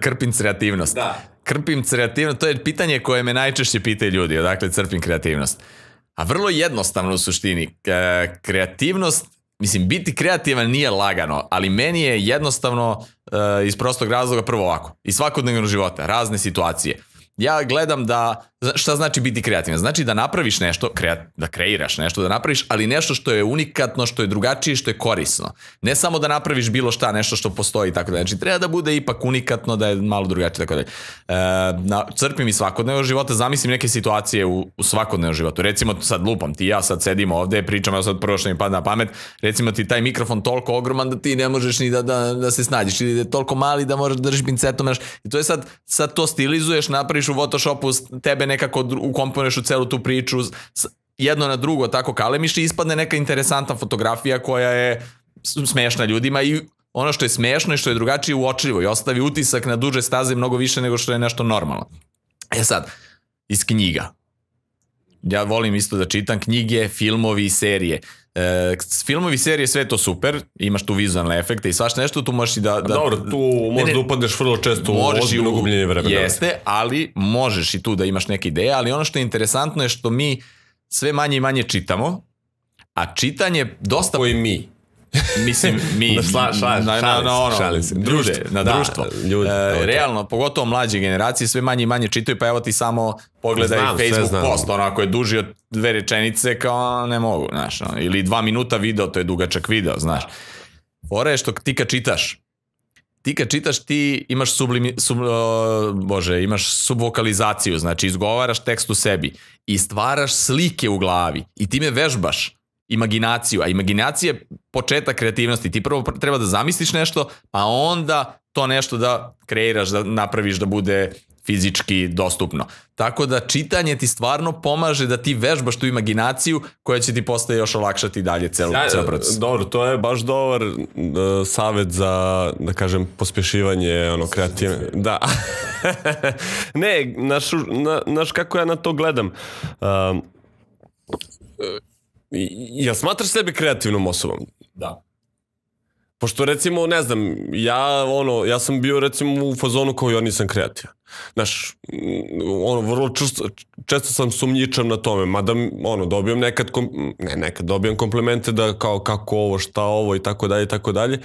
krpim kreativnost. Krpim kreativnost, to je pitanje koje me najčešće pitaju ljudi, odakle crpim kreativnost. A vrlo jednostavno u suštini, kreativnost, mislim, biti kreativan nije lagano, ali meni je jednostavno iz prostog razloga prvo ovako. Iz svakodnevnog života, razne situacije. Ja gledam da, šta znači biti kreativan? Znači da napraviš nešto, da kreiraš nešto, da napraviš, ali nešto što je unikatno, što je drugačije, što je korisno. Ne samo da napraviš bilo šta, nešto što postoji, tako da. Znači treba da bude ipak unikatno, da je malo drugačije, tako da. Crpim iz svakodnevnog života, zamislim neke situacije u svakodnevnom životu. Recimo sad lupam, ti i ja sad sedimo ovde, pričam, ja sad prvo što mi pada na pamet, recimo ti taj mikrofon toliko ogroman da ti ne možeš ni da se snađeš, ili je toliko mali da možeš da držiš pincetom, i to je sad to stilizuješ, napraviš u Photoshopu, tebe nekako ukomponuješ u celu tu priču, jedno na drugo tako kalemiš i ispadne neka interesantna fotografija koja je smešna ljudima, i ono što je smešno i što je drugačije uočljivo i ostavi utisak na duže staze mnogo više nego što je nešto normalno. E sad, iz knjiga. Ja volim isto da čitam knjige, filmovi i serije. Filmovi i serije, sve je to super, imaš tu vizualne efekte i svašta nešto, tu možeš i da... Dobro, tu možda upadneš vrlo često u ozbiljno gubljenje vremena. Jeste, ali možeš i tu da imaš neke ideje, ali ono što je interesantno je što mi sve manje i manje čitamo, a čitanje dosta... Koji mi? Mislim, mi... Šali se. Druže, na društvo. Realno, pogotovo mlađe generacije sve manje i manje čitaju, pa evo ti samo pogledaj Facebook post, ono ako je duži od 2 rečenice, kao ne mogu, znaš, ili 2 minuta video, to je dugačak video, znaš. Fora je što ti kad čitaš, ti imaš subvokalizaciju, znači izgovaraš tekst u sebi i stvaraš slike u glavi i time vežbaš imaginaciju, a imaginacija je početak kreativnosti. Ti prvo treba da zamisliš nešto, a onda to nešto da kreiraš, da napraviš da bude fizički dostupno. Tako da čitanje ti stvarno pomaže da ti vežbaš tu imaginaciju koja će ti postaje još olakšati dalje celu proces. Dobro, to je baš dobar savjet za, da kažem, pospješivanje kreativne. Da. Ne, znaš kako ja na to gledam. Ja smatraš sebe kreativnom osobom? Da. Pošto recimo, ne znam, ja sam bio recimo u fazonu kao ja nisam kreativan. Znaš, vrlo često sam sumnjičan na tome, mada dobijam nekad komplimente da kao kako ovo, šta ovo i tako dalje i tako dalje.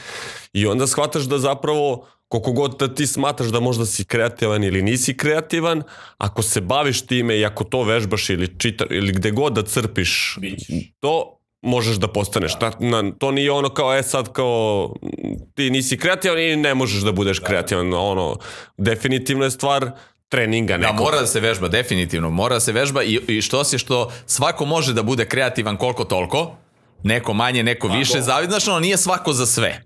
I onda shvataš da zapravo koliko god da ti smatraš da možda si kreativan ili nisi kreativan, ako se baviš time i ako to vežbaš ili čitaš ili gde god da crpiš, to možeš da postaneš. To nije ono kao, sad kao ti nisi kreativan i ne možeš da budeš kreativan. Definitivno je stvar treninga nekog. Da, mora da se vežba, definitivno. Mora da se vežba i što svako može da bude kreativan koliko toliko, neko manje, neko više, zavisno, nije svako za sve.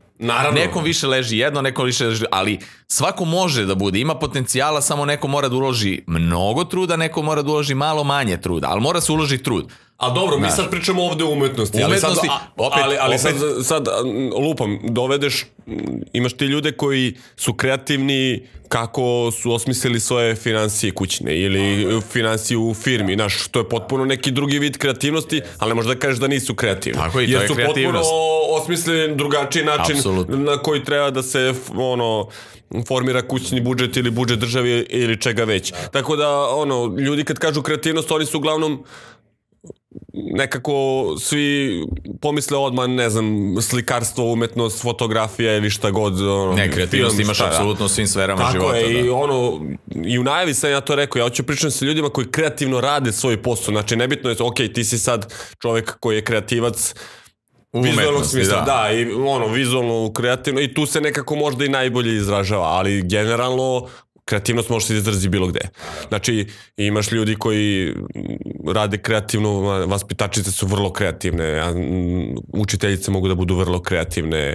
Nekom više leži jedno, nekom više leži, ali svako može da bude, ima potencijala, samo neko mora da uloži mnogo truda, neko mora da uloži malo manje truda, ali mora se uloži trud. A dobro, mi sad pričamo ovde o umetnosti. Ali sad lupam, dovedeš, imaš ti ljude koji su kreativni kako su osmislili svoje financije kućne ili financije u firmi, znaš, to je potpuno neki drugi vid kreativnosti, ali ne možeš da kažeš da nisu kreativni. Tako je, to je kreativnost. Jer su potpuno osmislili drugačiji način na koji treba da se formira kućni budžet ili budžet države ili čega već. Tako da, ljudi kad kažu kreativnost, oni su uglavnom nekako svi pomisle odmah, ne znam, slikarstvo, umetnost, fotografija ili šta god. Ne, kreativnost imaš apsolutno u svim sferama života. Tako je, i u najavi sam ja to rekao, ja hoću pričati sa ljudima koji kreativno rade svoj posao, znači nebitno je, ok, ti si sad čovek koji je kreativac u vizualnom smislu, da, i vizualno, kreativno, i tu se nekako možda i najbolje izražava, ali generalno kreativnost može se izraziti bilo gde. Znači, imaš ljudi koji rade kreativno, vaspitačice su vrlo kreativne, učiteljice mogu da budu vrlo kreativne,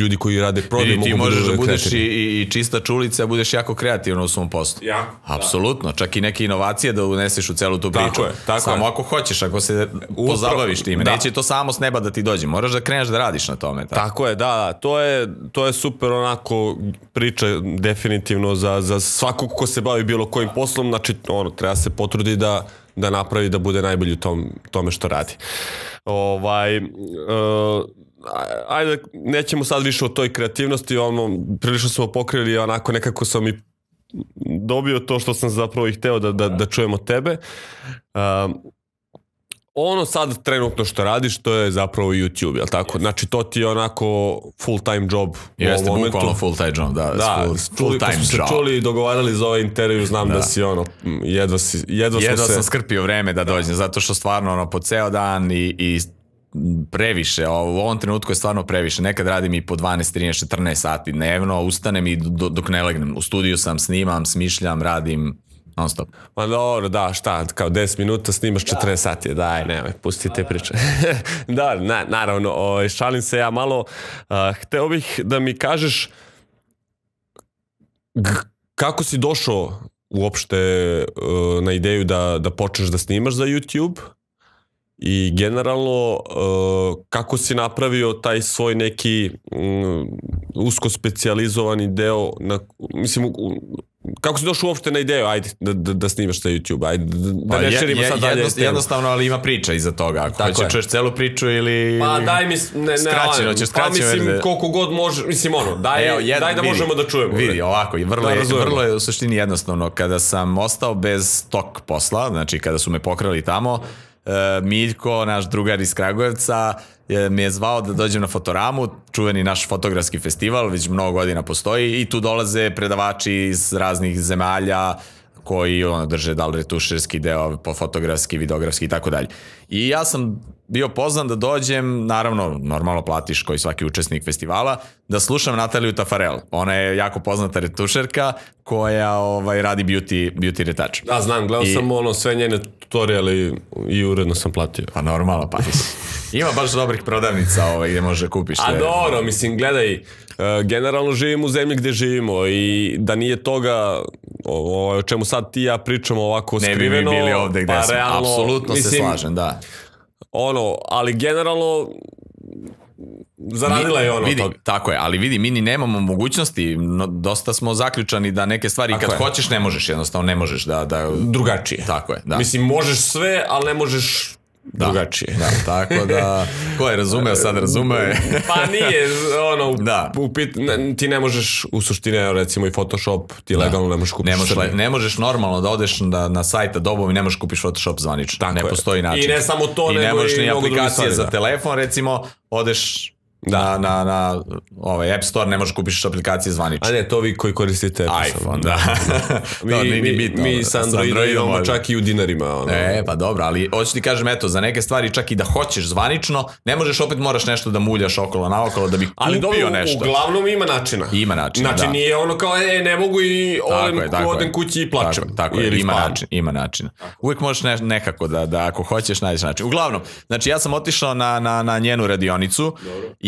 ljudi koji rade prodaju mogu da budu vrlo kreativni. Ti možeš da budeš i čista čulica, budeš jako kreativno u svom poslu. Ja. Apsolutno, čak i neke inovacije da uneseš u celu tu priču. Samo ako hoćeš, ako se pozabaviš time. Neće to samo s neba da ti dođe, moraš da kreneš da radiš na tome. Tako je, da, to je super onako priča definitivno za svakog ko se bavi bilo kojim poslom, znači treba se potrudi da napravi da bude najbolji u tome što radi. Ajde, nećemo sad više o toj kreativnosti, ono, prilično smo pokrili, onako nekako sam i dobio to što sam zapravo i hteo da čujem od tebe. Ono sad trenutno što radiš, to je zapravo YouTube, je li tako? Znači, to ti je onako full-time job. Jeste, bukvalno full-time job, da. Da, kad smo se čuli i dogovarali za ovaj intervju, znam da si ono, jedva sam skrpio vreme da dođem, zato što stvarno ono, po ceo dan i previše, u ovom trenutku je stvarno previše, nekad radim i po 12, 13, 14 sati dnevno, ustanem i dok ne legnem, u studiju sam, snimam, smišljam, radim non stop. Ma dobro, da, šta, kao 10 minuta snimaš 14 sati, daj, nemoj, pusti te priče. Da, naravno, šalim se ja malo, hteo bih da mi kažeš kako si došao uopšte na ideju da počneš da snimaš za YouTube? I generalno kako si napravio taj svoj neki usko specijalizovani deo, mislim, kako si došao uopšte na ideju, ajde, da snimaš sa YouTube, da ne širimo sad dalje. Jednostavno, ali ima priča iza toga, ako hoćeš čuješ celu priču ili skraćeno, ćeš skraćeno. Pa mislim, koliko god može, mislim ono, daj da možemo da čujemo. Vidi, ovako, vrlo je u suštini jednostavno, kada sam ostao bez tog posla, znači kada su me pokrali tamo, Miljko, naš drugar iz Kragujevca, mi je zvao da dođem na Photoramu, čuveni naš fotografski festival, već mnogo godina postoji, i tu dolaze predavači iz raznih zemalja koji drže da li retušerski deo, fotografski, videografski i tako dalje. I ja sam bio pozvan da dođem, naravno, normalno platiš koji svaki učesnik festivala, da slušam Nataliju Tafarel. Ona je jako poznata retušerka koja radi beauty retač. Da, znam, gledao sam ono sve njene tutoriale i uredno sam platio. Pa normalno, pa ima baš dobrih prodavnica gde možeš da kupiš. A dobro, mislim, gledaj, generalno živimo u zemlji gde živimo i da nije toga o čemu sad ti ja pričamo ovako skriveno. Ne bi mi bili ovde gde smo, apsolutno se slažem, da. Ono, ali generalno zaradila je ono toga. Tako je, ali vidi, mi ni nemamo mogućnosti, dosta smo zaključani da neke stvari kad hoćeš ne možeš, jednostavno ne možeš da... Drugačije. Tako je, da. Mislim, možeš sve, ali ne možeš drugačije. Tako da, ko je razumeo, sad razumeo je. Pa nije, ono, ti ne možeš u suštine, recimo i Photoshop, ti legalno ne možeš kupiš. Ne možeš normalno da odeš na sajta dobavu i ne možeš kupiš Photoshop zvanično. Ne postoji način. I ne samo to, nego i mnogo drugi stvari. I ne možeš ni aplikacije za telefon, recimo, odeš na App Store, ne možeš kupiš aplikacije zvanično. A ne, to vi koji koristite iPhone, da. Mi s Androidom čak i u dinarima. E, pa dobro, ali hoću ti kažem, eto, za neke stvari čak i da hoćeš zvanično, ne možeš, opet moraš nešto da muljaš okolo naokolo da bi kupio nešto. Ali uglavnom ima načina. Ima načina, da. Znači nije ono kao, ne mogu i odem kući i plaćam. Tako je, ima načina. Uvijek možeš nekako da ako hoćeš najdeš način. Uglavnom, znači ja sam otišao na njenu radionicu.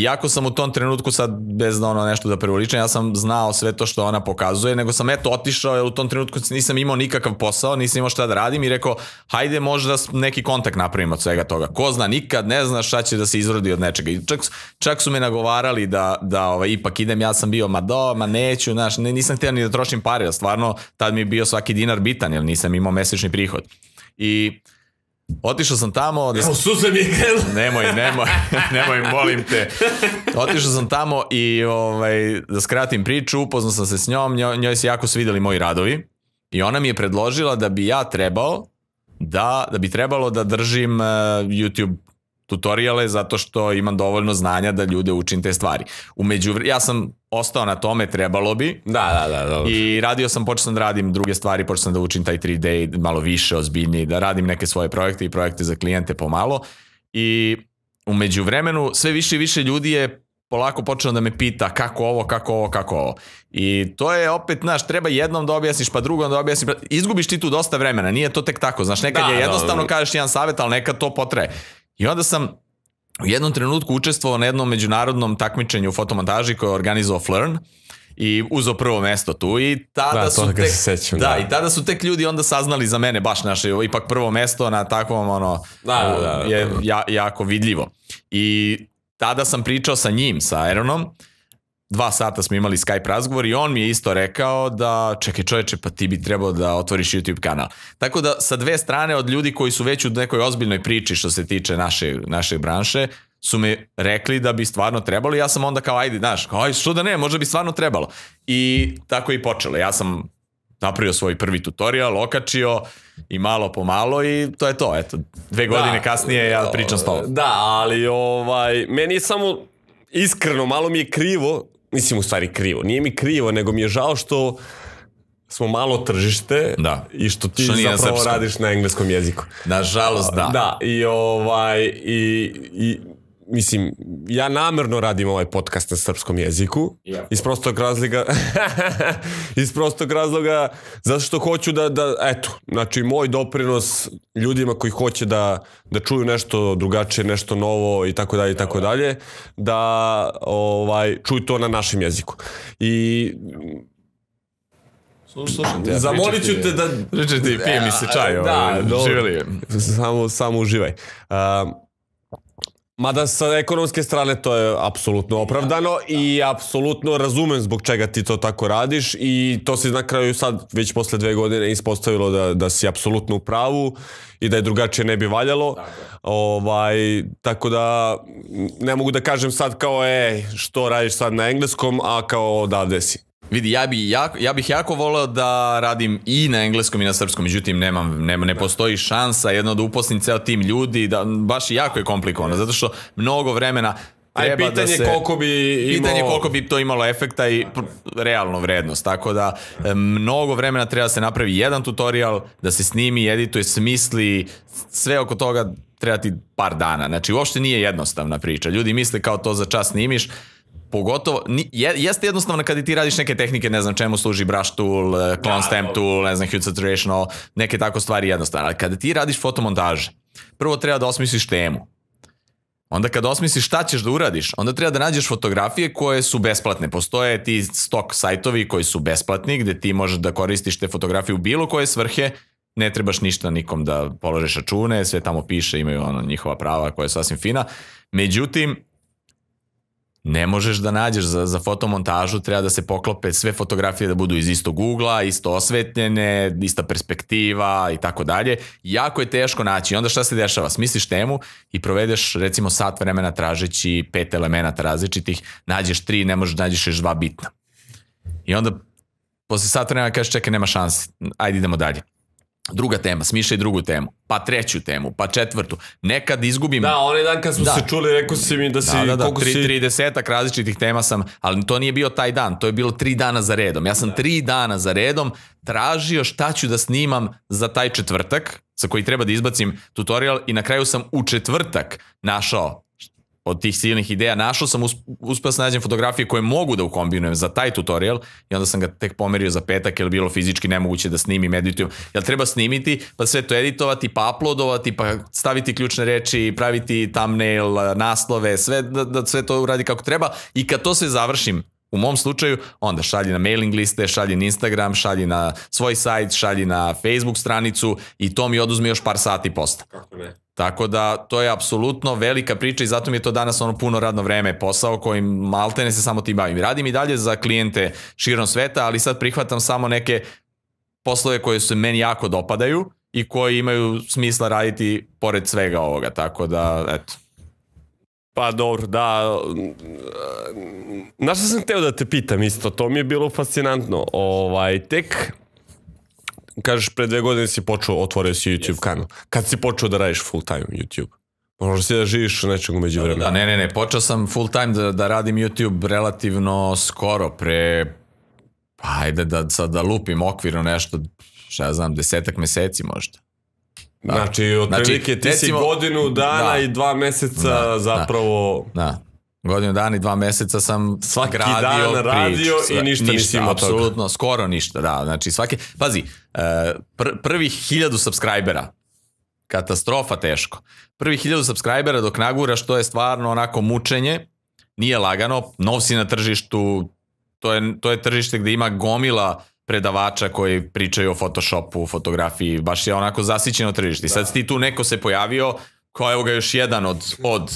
Iako sam u tom trenutku sad bez nešto da preuličem, ja sam znao sve to što ona pokazuje, nego sam eto otišao jer u tom trenutku nisam imao nikakav posao, nisam imao šta da radim i rekao hajde možda neki kontakt napravim od svega toga. Ko zna, nikad ne znaš šta će da se izrodi od nečega. Čak su me nagovarali da ipak idem, ja sam bio ma neću, nisam htio ni da trošim pare, jer stvarno tad mi je bio svaki dinar bitan jer nisam imao mesečni prihod. I... otišao sam tamo... Evo, suze mi je krenu. Nemoj, molim te. Otišao sam tamo i, da skratim priču, upoznao sam se s njom, njoj se jako svidjeli moji radovi i ona mi je predložila da bi ja trebao, da bi trebalo da držim YouTube tutoriale zato što imam dovoljno znanja da ljude učim te stvari. Ja sam ostao na tome, trebalo bi. Da. I radio sam, počeo sam da radim druge stvari, počeo sam da učim taj 3D malo više, ozbiljnije, da radim neke svoje projekte i projekte za klijente pomalo. I umeđu vremenu sve više i više ljudi je polako počeo da me pita kako ovo. I to je opet, znaš, treba jednom da objasniš, pa drugom da objasniš, izgubiš ti tu dosta vremena, nije to tek tako, znaš, nekad je jednostavno kažeš jedan savjet, ali nekad to potraje. I onda sam u jednom trenutku učestvovao na jednom međunarodnom takmičenju u fotomontaži koje je organizovao FLEARN i uzeo prvo mesto tu i tada su tek ljudi onda saznali za mene, baš naše, ipak prvo mesto na takvom, ono, je jako vidljivo. I tada sam pričao sa njim, sa Aaronom, 2 sata smo imali Skype razgovor i on mi je isto rekao da čekaj čoveče, pa ti bi trebao da otvoriš YouTube kanal. Tako da sa dve strane od ljudi koji su već u nekoj ozbiljnoj priči što se tiče naše branše su mi rekli da bi stvarno trebalo i ja sam onda kao ajde, znaš, što da ne, možda bi stvarno trebalo. I tako je i počelo. Ja sam napravio svoj prvi tutorial, okačio i malo po malo i to je to. Eto, 2 godine kasnije ja pričam s tobom. Da, ali meni je samo iskreno, malo mi je krivo. Mislim, u stvari krivo. Nije mi krivo, nego mi je žao što smo malo tržište i što ti zapravo radiš na engleskom jeziku. Nažalost, da. Da, i mislim, ja namerno radim ovaj podcast na srpskom jeziku. Iz prostog razloga, zato što hoću da, eto, znači moj doprinos ljudima koji hoće da čuju nešto drugačije, nešto novo i tako dalje i tako dalje, da čuju to na našem jeziku. I zamolit ću te da... Pričaj ti, pije mi se čaj. Živeli. Samo uživaj. Mada sa ekonomske strane to je apsolutno opravdano i apsolutno razumem zbog čega ti to tako radiš i to se na kraju sad već posle 2 godine ispostavilo da si apsolutno u pravu i da je drugačije ne bi valjalo. Tako da ne mogu da kažem sad kao što radiš sad na engleskom, a kao odavde si. Vidi, ja bih jako voleo da radim i na engleskom i na srpskom, međutim ne postoji šansa jedno da uposlim ceo tim ljudi, baš jako je komplikovano, zato što mnogo vremena treba da se... Pitanje koliko bi to imalo efekta i realno vrednost, tako da mnogo vremena treba da se napravi jedan tutorial, da se snimi, edituje, smisli, sve oko toga treba ti par dana, znači uopšte nije jednostavna priča, ljudi misle kao to za čas snimiš, pogotovo, jeste jednostavno kada ti radiš neke tehnike, ne znam čemu služi brush tool, clone stamp tool, ne znam, hue saturation, neke tako stvari jednostavno, ali kada ti radiš fotomontaže, prvo treba da osmisliš temu, onda kada osmisliš šta ćeš da uradiš, onda treba da nađeš fotografije koje su besplatne, postoje ti stock sajtovi koji su besplatni, gde ti možeš da koristiš te fotografije u bilo koje svrhe, ne trebaš ništa nikom da položeš račune, sve tamo piše, imaju njihova prava koja je sasvim fina, međutim, ne možeš da nađeš za fotomontažu, treba da se poklope sve fotografije da budu iz istog ugla, isto osvetljene, ista perspektiva i tako dalje. Jako je teško naći. I onda šta se dešava? Smisliš temu i provedeš recimo sat vremena tražeći 5 elemenata različitih, nađeš 3, ne možeš da nađeš još 2 bitna. I onda posle sat vremena kažeš čekaj, nema šanse, ajde idemo dalje. Druga tema, smišljaj drugu temu, pa 3. temu, pa 4. Nekad izgubim... Da, onaj dan kad smo se čuli, rekao si mi da si... Da, 30-ak različitih tema sam, ali to nije bio taj dan, to je bilo 3 dana za redom. Ja sam 3 dana za redom tražio šta ću da snimam za taj četvrtak, za koji treba da izbacim tutorial i na kraju sam u četvrtak našao od tih silnih ideja, uspeo sam nađem fotografije koje mogu da ukombinujem za taj tutorial i onda sam ga tek pomerio za petak jer je bilo fizički nemoguće da snimim, editujem. Jel treba snimiti, pa sve to editovati, pa uploadovati, pa staviti ključne reči, praviti thumbnail, naslove, da sve to uradi kako treba i kad to sve završim, u mom slučaju, onda šalji na mailing liste, šalji na Instagram, šalji na svoj sajt, šalji na Facebook stranicu i to mi oduzme još par sati posla. Kako ne? Tako da to je apsolutno velika priča i zato mi je to danas ono puno radno vreme posao kojim maltene se samo ti bavim. Radim i dalje za klijente širom sveta, ali sad prihvatam samo neke poslove koje se meni jako dopadaju i koje imaju smisla raditi pored svega ovoga. Tako da, eto. Pa dobro, da. Znaš što sam hteo da te pitam isto, to mi je bilo fascinantno. Tek... Kažeš, pre 2 godine si počeo, otvorio si YouTube kanal. Kad si počeo da radiš full time YouTube? Možda si da živiš nečeg umeđu vremena. Ne, počeo sam full time da radim YouTube relativno skoro, pre... Ajde da sad da lupim okvirno nešto, šta ja znam, 10-ak meseci možda. Znači, otprilike ti si 1 godinu dana i 2 meseca zapravo... Godinu dana i 2 meseca sam svaki dan radio i ništa nisi imao toga. Apsolutno, skoro ništa, da. Znači svake, pazi, prvih 1000 subscribera, katastrofa teško. Prvih 1000 subscribera dok naguraš, to je stvarno onako mučenje, nije lagano, nov si na tržištu, to je tržište gde ima gomila predavača koji pričaju o Photoshopu, fotografiji, baš je onako zasićeno tržište. I sad ti tu neko se pojavio, kao evo ga još jedan od...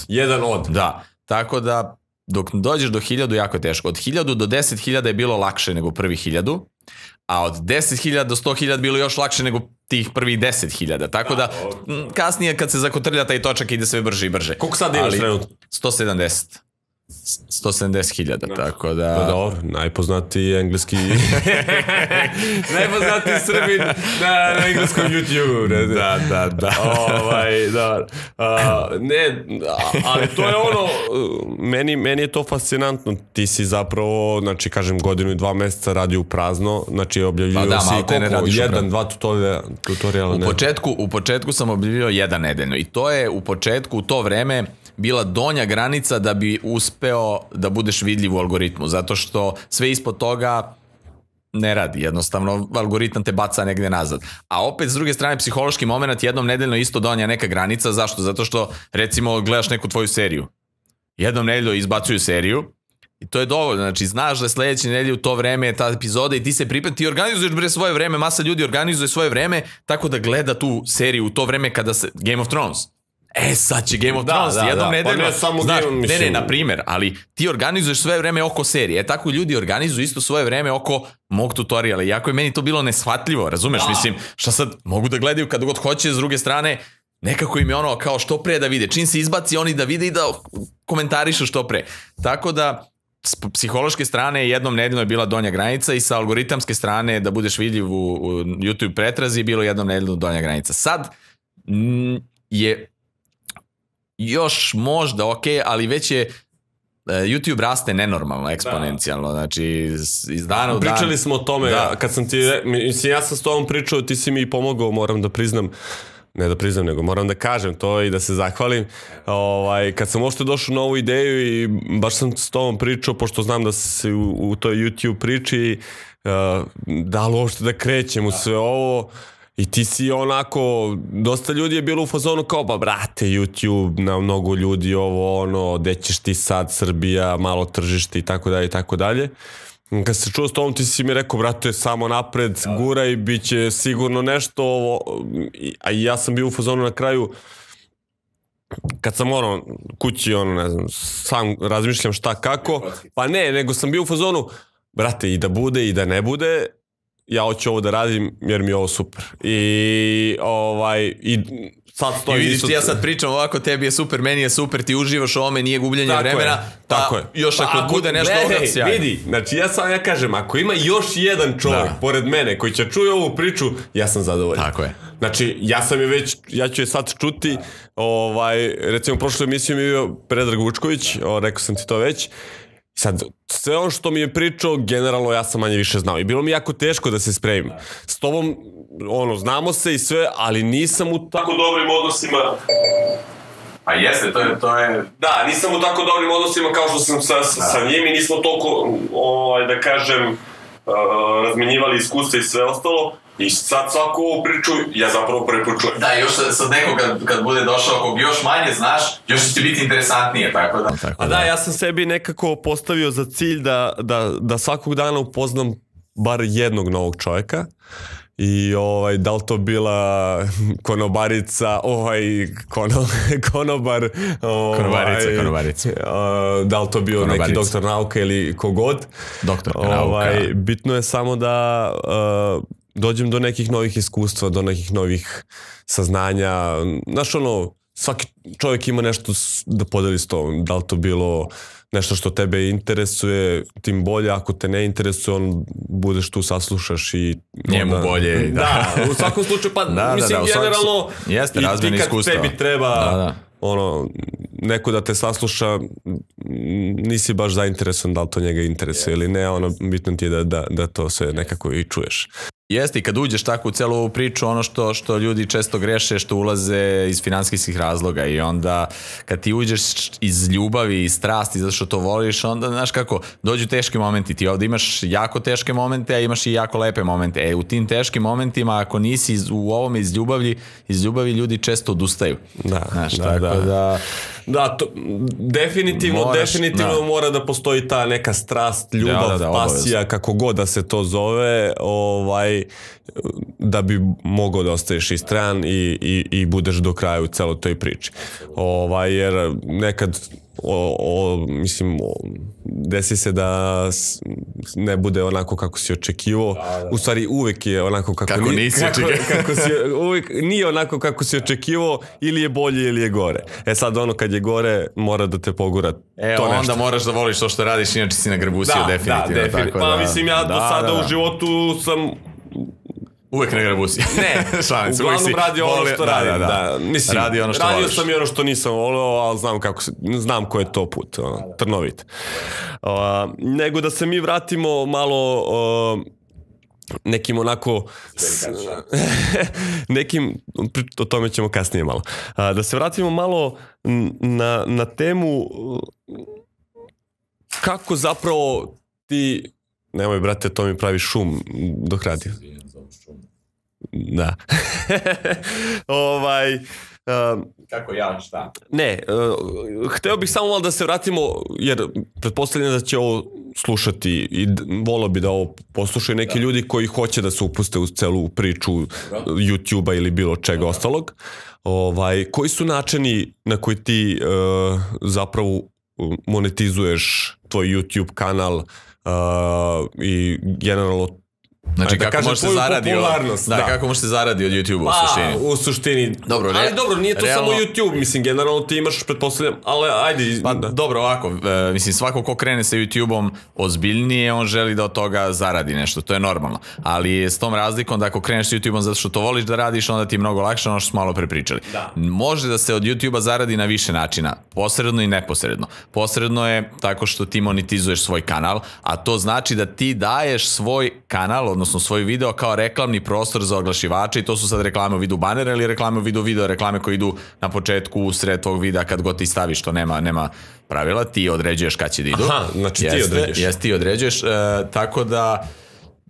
Jedan od. Da. Tako da, dok dođeš do 1000, jako je teško. Od 1000 do 10.000 je bilo lakše nego prvi 1000, a od 10.000 do 100.000 bilo još lakše nego tih prvih 10.000. Tako da, kasnije kad se zakotrlja taj točak ide sve brže i brže. Koliko sad imaš trenutno? 170. 170.000, tako da... Pa dobro, najpoznatiji engleski... Najpoznatiji Srbin na engleskom YouTube-u. Da, da, da. Ne, ali to je ono... Meni je to fascinantno. Ti si zapravo, znači, kažem, 1 i 2 meseca radio u prazno, znači, objavljivao si koliko? 1, 2 tutoriala. U početku sam objavljivao 1 nedeljno i to je u početku, u to vreme... bila donja granica da bi uspeo da budeš vidljiv u algoritmu, zato što sve ispod toga ne radi, jednostavno algoritam te baca negde nazad. A opet s druge strane psihološki moment, jednom nedeljno isto donja neka granica, zašto? Zato što recimo gledaš neku tvoju seriju, jednom nedeljno izbacuju seriju i to je dovoljno, znači znaš da je sledeće nedelje u to vreme ta epizoda i ti se pripeti, ti organizuješ bre svoje vreme, masa ljudi organizuje svoje vreme tako da gleda tu seriju u to vreme kada se Game of Thrones. E, sad će Game of Thrones, jednom nedeljno, znaš, ne, na primjer, ali ti organizuješ svoje vreme oko serije, e tako ljudi organizuju isto svoje vreme oko mog tutoriala, iako je meni to bilo neshvatljivo, razumeš, mislim, šta sad mogu da gledaju kada god hoće, s druge strane, nekako im je ono kao što pre da vide, čim se izbaci oni da vide i da komentarišu što pre, tako da... S psihološke strane jednom nedeljno je bila donja granica i sa algoritamske strane da budeš vidljiv u YouTube pretrazi je bilo jednom nedeljno donja granica. Sad je još možda ok, ali već je YouTube raste nenormalno, eksponencijalno, znači iz dana u dan. Pričali smo o tome, kad sam ti, mislim ja sam s tobom pričao, ti si mi i pomogao, moram da priznam, ne da priznam nego moram da kažem to i da se zahvalim, kad sam uopšte došao na ovu ideju i baš sam s tobom pričao, pošto znam da si u toj YouTube priči, da li uopšte da krećem u sve ovo. I ti si onako, dosta ljudi je bilo u fazonu kao, pa brate, YouTube, na mnogo ljudi, ovo, ono, gde ćeš ti sad, Srbija, malo tržište i tako dalje, i tako dalje. Kad se čuo s tobom, ti si mi rekao, brate, samo napred, gura i bit će sigurno nešto, ovo, a ja sam bio u fazonu na kraju, kad sam ono, kući, ono, ne znam, sam razmišljam šta, kako, pa ne, nego sam bio u fazonu, brate, i da bude, i da ne bude, ja hoću ovo da radim jer mi je ovo super. I sad stojim... I vidiš ti, ja sad pričam ovako, tebi je super, meni je super, ti uživaš ovome, nije gubljenje vremena. Tako je. Još ako bude nešto ovdje sjajno. Vidi, znači ja sam, ja kažem, ako ima još jedan čovjek pored mene koji će čuje ovu priču, ja sam zadovoljan. Tako je. Znači, ja sam je već, ja ću je sad čuti, recimo u prošloj emisiji mi je bio Peđa Vučković, rekao sam ti to već, sad, sve ono što mi je pričao, generalno ja sam manje više znao i bilo mi jako teško da se spremim. S tobom, ono, znamo se i sve, ali nisam u tako dobrim odnosima... Pa jeste, to je... Da, nisam u tako dobrim odnosima kao što sam sa njim i nismo toliko, da kažem, razmenjivali iskustva i sve ostalo. I sad svaku ovu priču ja zapravo prepočujem. Da, još sad neko kad bude došao kog još manje znaš, još će biti interesantnije, tako da. A da, ja sam sebi nekako postavio za cilj da svakog dana upoznam bar jednog novog čovjeka. I da li to bila konobarica, konobar, da li to bio neki doktor nauke ili kogod. Doktorka nauka. Bitno je samo da... dođem do nekih novih iskustva, do nekih novih saznanja. Znaš ono, svaki čovjek ima nešto da podeli s tom. Da li to bilo nešto što tebe interesuje, tim bolje. Ako te ne interesuje, on budeš tu, saslušaš i... Njemu bolje. Da, u svakom slučaju, pa mislim generalno i ti kad tebi treba neko da te sasluša, nisi baš zainteresovan da li to njega interesuje ili ne, ono bitno ti je da to sve nekako i čuješ. Jeste, i kad uđeš tako u celu ovu priču, ono što ljudi često greše, što ulaze iz finansijskih razloga, i onda kad ti uđeš iz ljubavi, iz strasti, zato što to voliš, onda, znaš kako, dođu teški momenti, ti ovdje imaš jako teške momente, a imaš i jako lepe momente. E, u tim teškim momentima, ako nisi u ovome iz ljubavi ljudi često odustaju. Da, definitivno mora da postoji ta neka strast, ljubav, pasija, kako god da se to zove, da bi mogao da ostaješ i stran i budeš do kraja u celoj toj priči. Jer nekad mislim, desi se da ne bude onako kako si očekivao, u stvari uvek je onako kako nisi očekivao, uvek nije onako kako si očekivao, ili je bolje ili je gore. E sad ono kad je gore mora da te pogura to nešto. E onda moraš da voliš to što radiš, inače si na grabusiju definitivno. Pa mislim ja do sada u životu sam uvek na grabusi. Ne, uglavnom radio ono što radim. Mislim, radio sam i ono što nisam voleo, ali znam ko je to put, trnovit. Nego da se mi vratimo malo nekim onako... Nekim, o tome ćemo kasnije malo. Da se vratimo malo na temu kako zapravo ti... Nemoj, brate, to mi pravi šum dok radio. Da. Kako ja, šta? Ne, hteo bih samo malo da se vratimo, jer pretpostavljam da će ovo slušati i voleo bi da ovo poslušaju neki ljudi koji hoće da se upuste u celu priču YouTube-a ili bilo čega ostalog. Koji su načini na koji ti zapravo monetizuješ tvoj YouTube kanal i generalno, znači kako možeš se zaradi od YouTube-a u suštini? Ali dobro, nije to samo YouTube, mislim, generalno ti imaš, pretpostavljam, ali ajde. Pa dobro, ovako, mislim, svako ko krene sa YouTube-om ozbiljnije, on želi da od toga zaradi nešto, to je normalno. Ali s tom razlikom da ako kreneš sa YouTube-om zato što to voliš da radiš, onda ti je mnogo lakše, ono što smo malo prepričali. Može da se od YouTube-a zaradi na više načina, posredno i neposredno. Posredno je tako što ti monetizuješ svoj kanal, a to znači da ti daješ svoj kanal, odnosno svoj video, kao reklamni prostor za oglašivače, i to su sad reklame u vidu banera ili reklame u vidu video, reklame koje idu na početku, u sred tvog videa, kad god ti staviš, to nema pravila, ti određuješ kad će da idu. Aha, znači ti određuješ. Jesi, ti određuješ, tako da,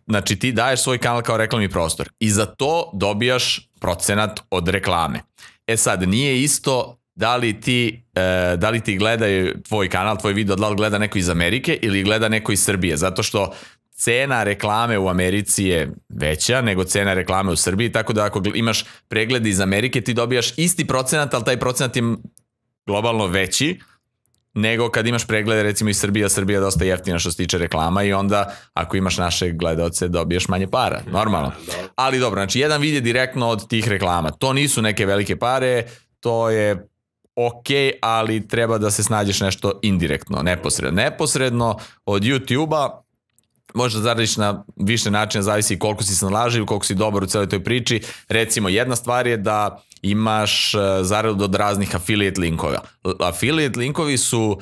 znači ti daješ svoj kanal kao reklamni prostor i za to dobijaš procenat od reklame. E sad, nije isto da li ti gledaju tvoj kanal, tvoj video, da li gleda neko iz Amerike ili gleda neko iz Srbije, zato što cena reklame u Americi je veća nego cena reklame u Srbiji, tako da ako imaš preglede iz Amerike ti dobijaš isti procenat, ali taj procenat je globalno veći nego kad imaš preglede recimo iz Srbije. Srbija je dosta jeftina što se tiče reklama i onda ako imaš naše gledaoce dobiješ manje para, normalno. Ali dobro, znači jedan vid je direktno od tih reklama. To nisu neke velike pare, to je ok, ali treba da se snađeš nešto indirektno, neposredno. Neposredno od YouTube-a možeš da zaradiš na više načina, zavisi koliko si se nalažio, koliko si dobar u celoj toj priči. Recimo, jedna stvar je da imaš zaradu od raznih affiliate linkova. Affiliate linkovi su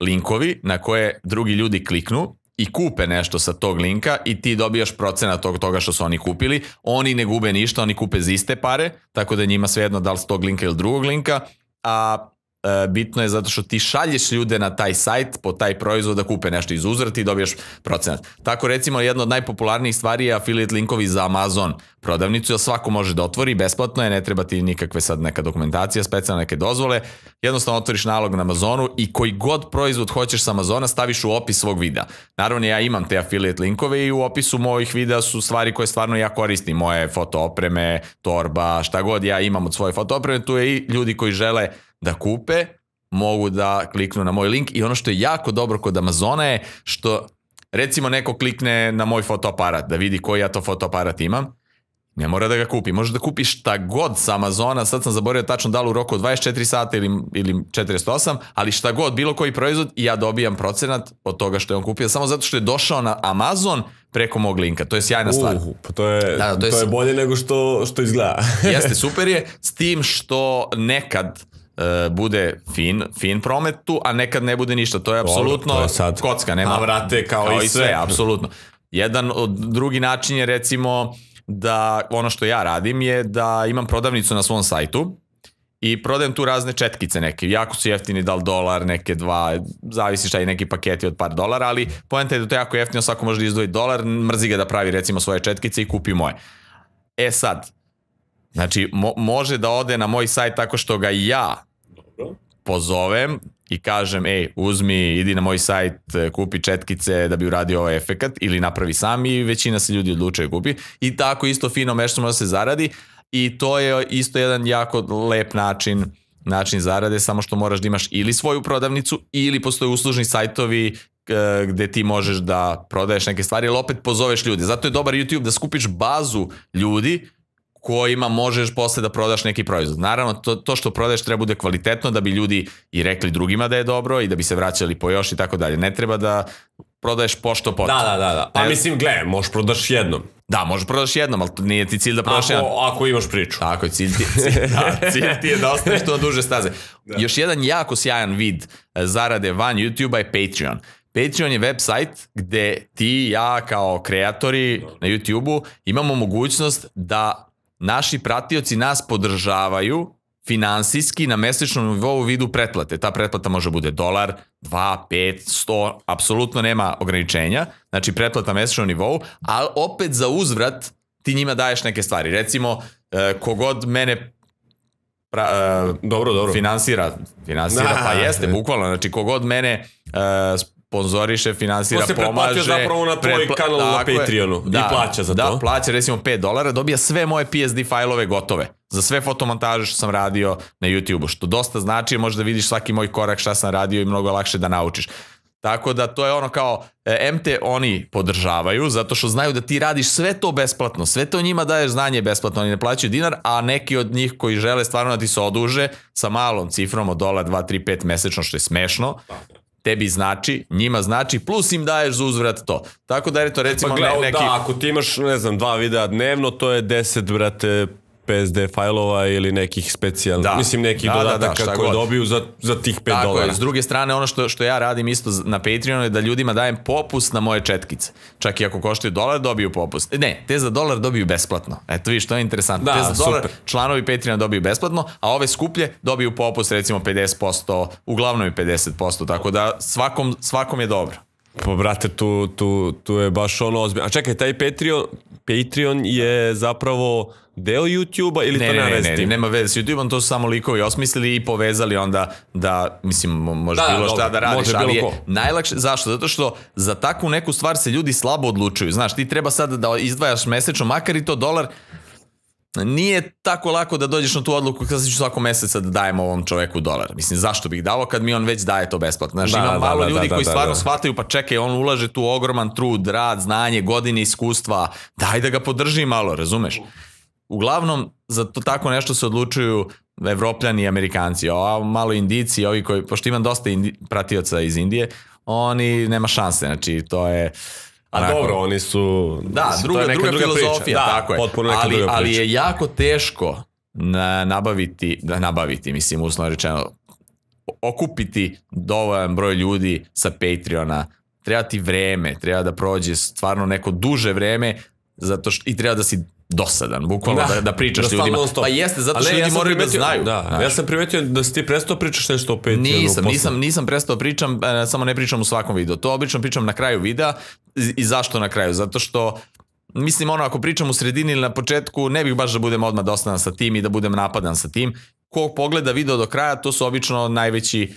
linkovi na koje drugi ljudi kliknu i kupe nešto sa tog linka i ti dobijaš procenat toga što su oni kupili. Oni ne gube ništa, oni kupe za iste pare, tako da njima svejedno da li s tog linka ili drugog linka, a bitno je zato što ti šalješ ljude na taj sajt po taj proizvod da kupe nešto iz uzrata i dobiješ procenat. Tako recimo jedna od najpopularnijih stvari je affiliate linkovi za Amazon prodavnicu, jer svako može da otvori, besplatno je, ne treba ti nikakve sad neka dokumentacija, specijalne neke dozvole, jednostavno otvoriš nalog na Amazonu i koji god proizvod hoćeš sa Amazona staviš u opis svog videa. Naravno ja imam te affiliate linkove i u opisu mojih videa su stvari koje stvarno ja koristim, moje fotoopreme, torba, šta god ja imam od svoje fotoopreme, tu je i ljudi koji žele da kupe, mogu da kliknu na moj link. I ono što je jako dobro kod Amazona je što recimo neko klikne na moj fotoaparat da vidi koji ja to fotoaparat imam, ne mora da ga kupi, može da kupi šta god sa Amazona, sad sam zaboravio tačno da li u roku od 24 sata ili 48, ali šta god, bilo koji proizvod, i ja dobijam procenat od toga što je on kupio, samo zato što je došao na Amazon preko mog linka. To je sjajna stvar. To je bolje nego što izgleda. Jeste, super je, s tim što nekad bude fin promet tu, a nekad ne bude ništa. To je apsolutno kocka, nema vrate kao i sve, apsolutno. Jedan drugi način je recimo da ono što ja radim je da imam prodavnicu na svom sajtu i prodajem tu razne četkice neke, jako su jeftini, da li dolar, neke dva, zavisi šta, i neki paketi od par dolara, ali poenta je da to je jako jeftino, svako može da izdvoji dolar, mrzi ga da pravi recimo svoje četkice i kupi moje. E sad, znači može da ode na moj sajt tako što ga ja pozovem i kažem, ej, uzmi, idi na moj sajt, kupi četkice da bi uradio ovaj efekat ili napravi sam, i većina se ljudi odlučuje kupi. I tako isto fino mešto može da se zaradi. I to je isto jedan jako lep način zarade, samo što moraš da imaš ili svoju prodavnicu ili postoje uslužni sajtovi gde ti možeš da prodaješ neke stvari, ali opet pozoveš ljude. Zato je dobar YouTube, da skupiš bazu ljudi kojima možeš posle da prodaš neki proizvod. Naravno, to što prodaješ treba bude kvalitetno da bi ljudi i rekli drugima da je dobro i da bi se vraćali po još i tako dalje. Ne treba da prodaješ pošto pot. Da. Pa mislim, gle, možeš prodaš jednom. Da, možeš prodaš jednom, ali nije ti cilj da prodaš jednom. Ako imaš priču. Tako je, cilj ti je da ostaneš to na duže staze. Još jedan jako sjajan vid zarade van YouTube-a je Patreon. Patreon je web sajt gde ti, ja kao kreatori na YouTube-u imamo mogućnost da naši pratioci nas podržavaju finansijski na mesečnom nivou u vidu pretplate. Ta pretplata može bude dolar, 2, 5, 100, apsolutno nema ograničenja. Znači pretplata na mesečnom nivou, ali opet za uzvrat ti njima daješ neke stvari. Recimo, kogod mene finansira, pa jeste, bukvalno, znači kogod mene sponzoriše, finansira, pomaže. Ko se pretplatio zapravo na tvoj kanal na Patreonu i plaća za to. Da, plaća recimo $5, dobija sve moje PSD fajlove gotove. Za sve fotomontaže što sam radio na YouTube-u. Što dosta znači, jer možeš da vidiš svaki moj korak šta sam radio i mnogo lakše da naučiš. Tako da to je ono kao, em te oni podržavaju, zato što znaju da ti radiš sve to besplatno. Sve to njima daješ znanje besplatno, oni ne plaćaju dinar, a neki od njih koji žele stvarno da ti se oduže sa malom cifrom od dolar, 2, 3, 5 mesečno, što je smešno. Tebi znači, njima znači, plus im daješ za uzvrat to. Tako da je to recimo neki... Da, ako ti imaš, ne znam, 2 videa dnevno, to je 10, brate, PSD fajlova ili nekih specijalnih, mislim nekih dodataka koje dobiju za tih $5. Tako je, s druge strane, ono što ja radim isto na Patreonu je da ljudima dajem popust na moje četkice. Čak i ako koštaju dolar, dobiju popust. Ne, te za dolar dobiju besplatno. Eto viš, to je interesantno. Te za dolar članovi Patreona dobiju besplatno, a ove skuplje dobiju popust recimo 50%, uglavnom i 50%, tako da svakom je dobro. Pa brate, tu je baš ono ozbiljno. A čekaj, taj Patreon je zapravo deo YouTube-a ili to nema veze s tim? Ne, nema veze s YouTube-om, to su samo likovi osmislili i povezali onda da, mislim, može bilo šta da radiš, ali je najlakše. Zašto? Zato što za takvu neku stvar se ljudi slabo odlučuju. Znaš, ti treba sad da izdvajaš mesečno, makar i to dolar, nije tako lako da dođeš na tu odluku kada ću svako meseca da dajem ovom čoveku dolar. Mislim, zašto bih dao kad mi on već daje to besplatno? Znaš, ima malo ljudi koji stvarno shvataju, pa čekaj, on ulaže tu ogroman trud, rad, znanje, godine iskustva, daj da ga podrži malo, razumeš? Uglavnom, za to tako nešto se odlučuju Evropljani i Amerikanci, a malo Indici, ovi koji, pošto imam dosta pratioca iz Indije, oni nema šanse, znači to je... A dobro, oni su... Da, druga filozofija, tako je. Ali je jako teško nabaviti, mislim, uslovno rečeno, okupiti dovoljan broj ljudi sa Patreona. Treba ti vreme, treba da prođe stvarno neko duže vreme i treba da si dosadan, bukvalno da pričaš ljudima. Pa jeste, zato što ljudi moraju da znaju. Ja sam primetio da si ti prestao pričaš nešto o Patreonu. Nisam prestao pričam, samo ne pričam u svakom videu. To obično pričam na kraju videa. I zašto na kraju? Zato što, mislim, ono, ako pričam u sredini ili na početku, ne bih baš da budem odmah dosadan sa tim i da budem napadan sa tim. Ko pogleda video do kraja, to su obično najveći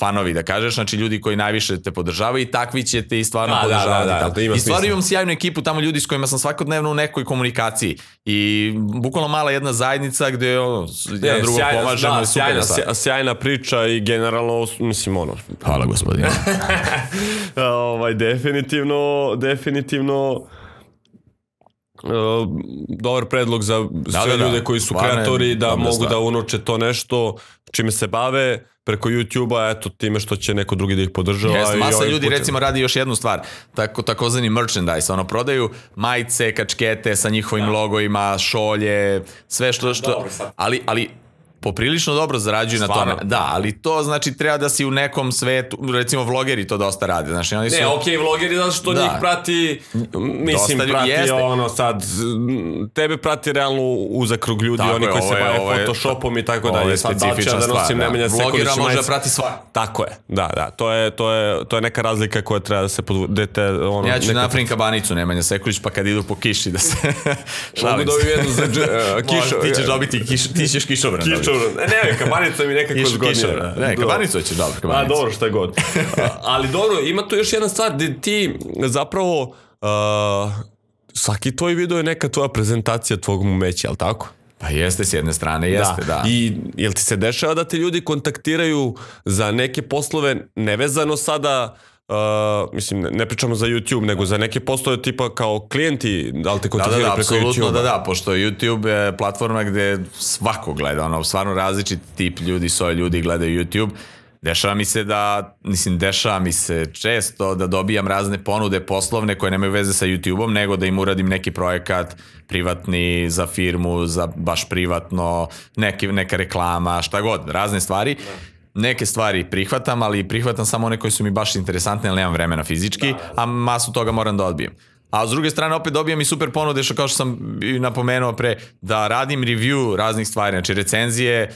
fanovi, da kažeš, znači ljudi koji najviše te podržavaju i takvi će te i stvarno podržavati. I stvarno imam sjajnu ekipu, tamo ljudi s kojima sam svakodnevno u nekoj komunikaciji i bukvalno mala jedna zajednica gde jedan drugom pomažemo. Sjajna priča i generalno, mislim, ono... Hvala gospodine. Definitivno... dobar predlog za sve ljude koji su kreatori da mogu da unoče to nešto čime se bave preko YouTube-a, eto time što će neko drugi da ih podržava. Masa ljudi recimo radi još jednu stvar, takozvani merchandise, ono, prodaju majice, kačkete sa njihovim logovima, šolje, sve što, ali poprilično dobro zarađuju na tome. Da, ali to znači treba da si u nekom svetu, recimo vlogeri to dosta rade. Ne, okej, vlogeri zato što njih prati, mislim, prati ono sad, tebe prati realno uzakrug ljudi, oni koji se bave Photoshopom i tako dalje. Ovo je specifična stvar. Vlogera može da prati sva. Tako je, da, da. To je neka razlika koja treba da se podvede. Ja ću napravim kabanicu Nemanja Sekulić, pa kad idu po kiši da se šalim. Ti ćeš dobiti, ti ćeš kišobran. Ne, kabanica mi nekako zgodnije. Ne, kabanicu ćeš dobiti. A dobro, šta god. Ali dobro, ima tu još jedna stvar gde ti zapravo svaki tvoj video je neka tvoja prezentacija tvog umeća, jel tako? Pa jeste, s jedne strane, jeste, da. I jel ti se dešava da te ljudi kontaktiraju za neke poslove nevezano sada, mislim, ne pričamo za YouTube, nego za neke postoje tipa kao klijenti, da li te kontaktiraju preko YouTube-a? Da, da, apsolutno, da, da, pošto YouTube je platforma gde svako gleda, ono, stvarno različit tip ljudi, svoje ljudi gledaju YouTube. Dešava mi se da, mislim, dešava mi se često da dobijam razne ponude poslovne koje nemaju veze sa YouTube-om, nego da im uradim neki projekat privatni za firmu, za baš privatno, neka reklama, šta god, razne stvari. Neke stvari prihvatam, ali prihvatam samo one koje su mi baš interesantne, ali nemam vremena fizički, a masu toga moram da odbijem. A s druge strane opet dobijam i super ponude, što kao što sam napomenuo pre, da radim review raznih stvari, znači recenzije,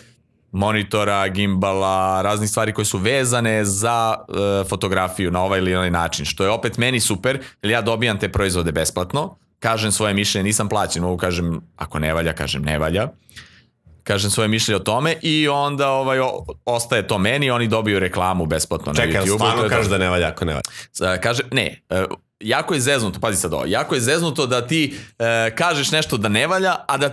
monitora, gimbala, raznih stvari koje su vezane za fotografiju na ovaj ili onaj način, što je opet meni super, jer ja dobijam te proizvode besplatno, kažem svoje mišljenje, nisam plaćen, mogu kažem, ako ne valja, kažem ne valja, kažem svoje mišljenje o tome i onda ostaje to meni, oni dobiju reklamu besplatno na YouTube. Čekaj, stvarno kaže da ne valja, ako ne valja? Kaže, ne, jako je zeznuto, pazi sad ovo, jako je zeznuto da ti kažeš nešto da ne valja, a da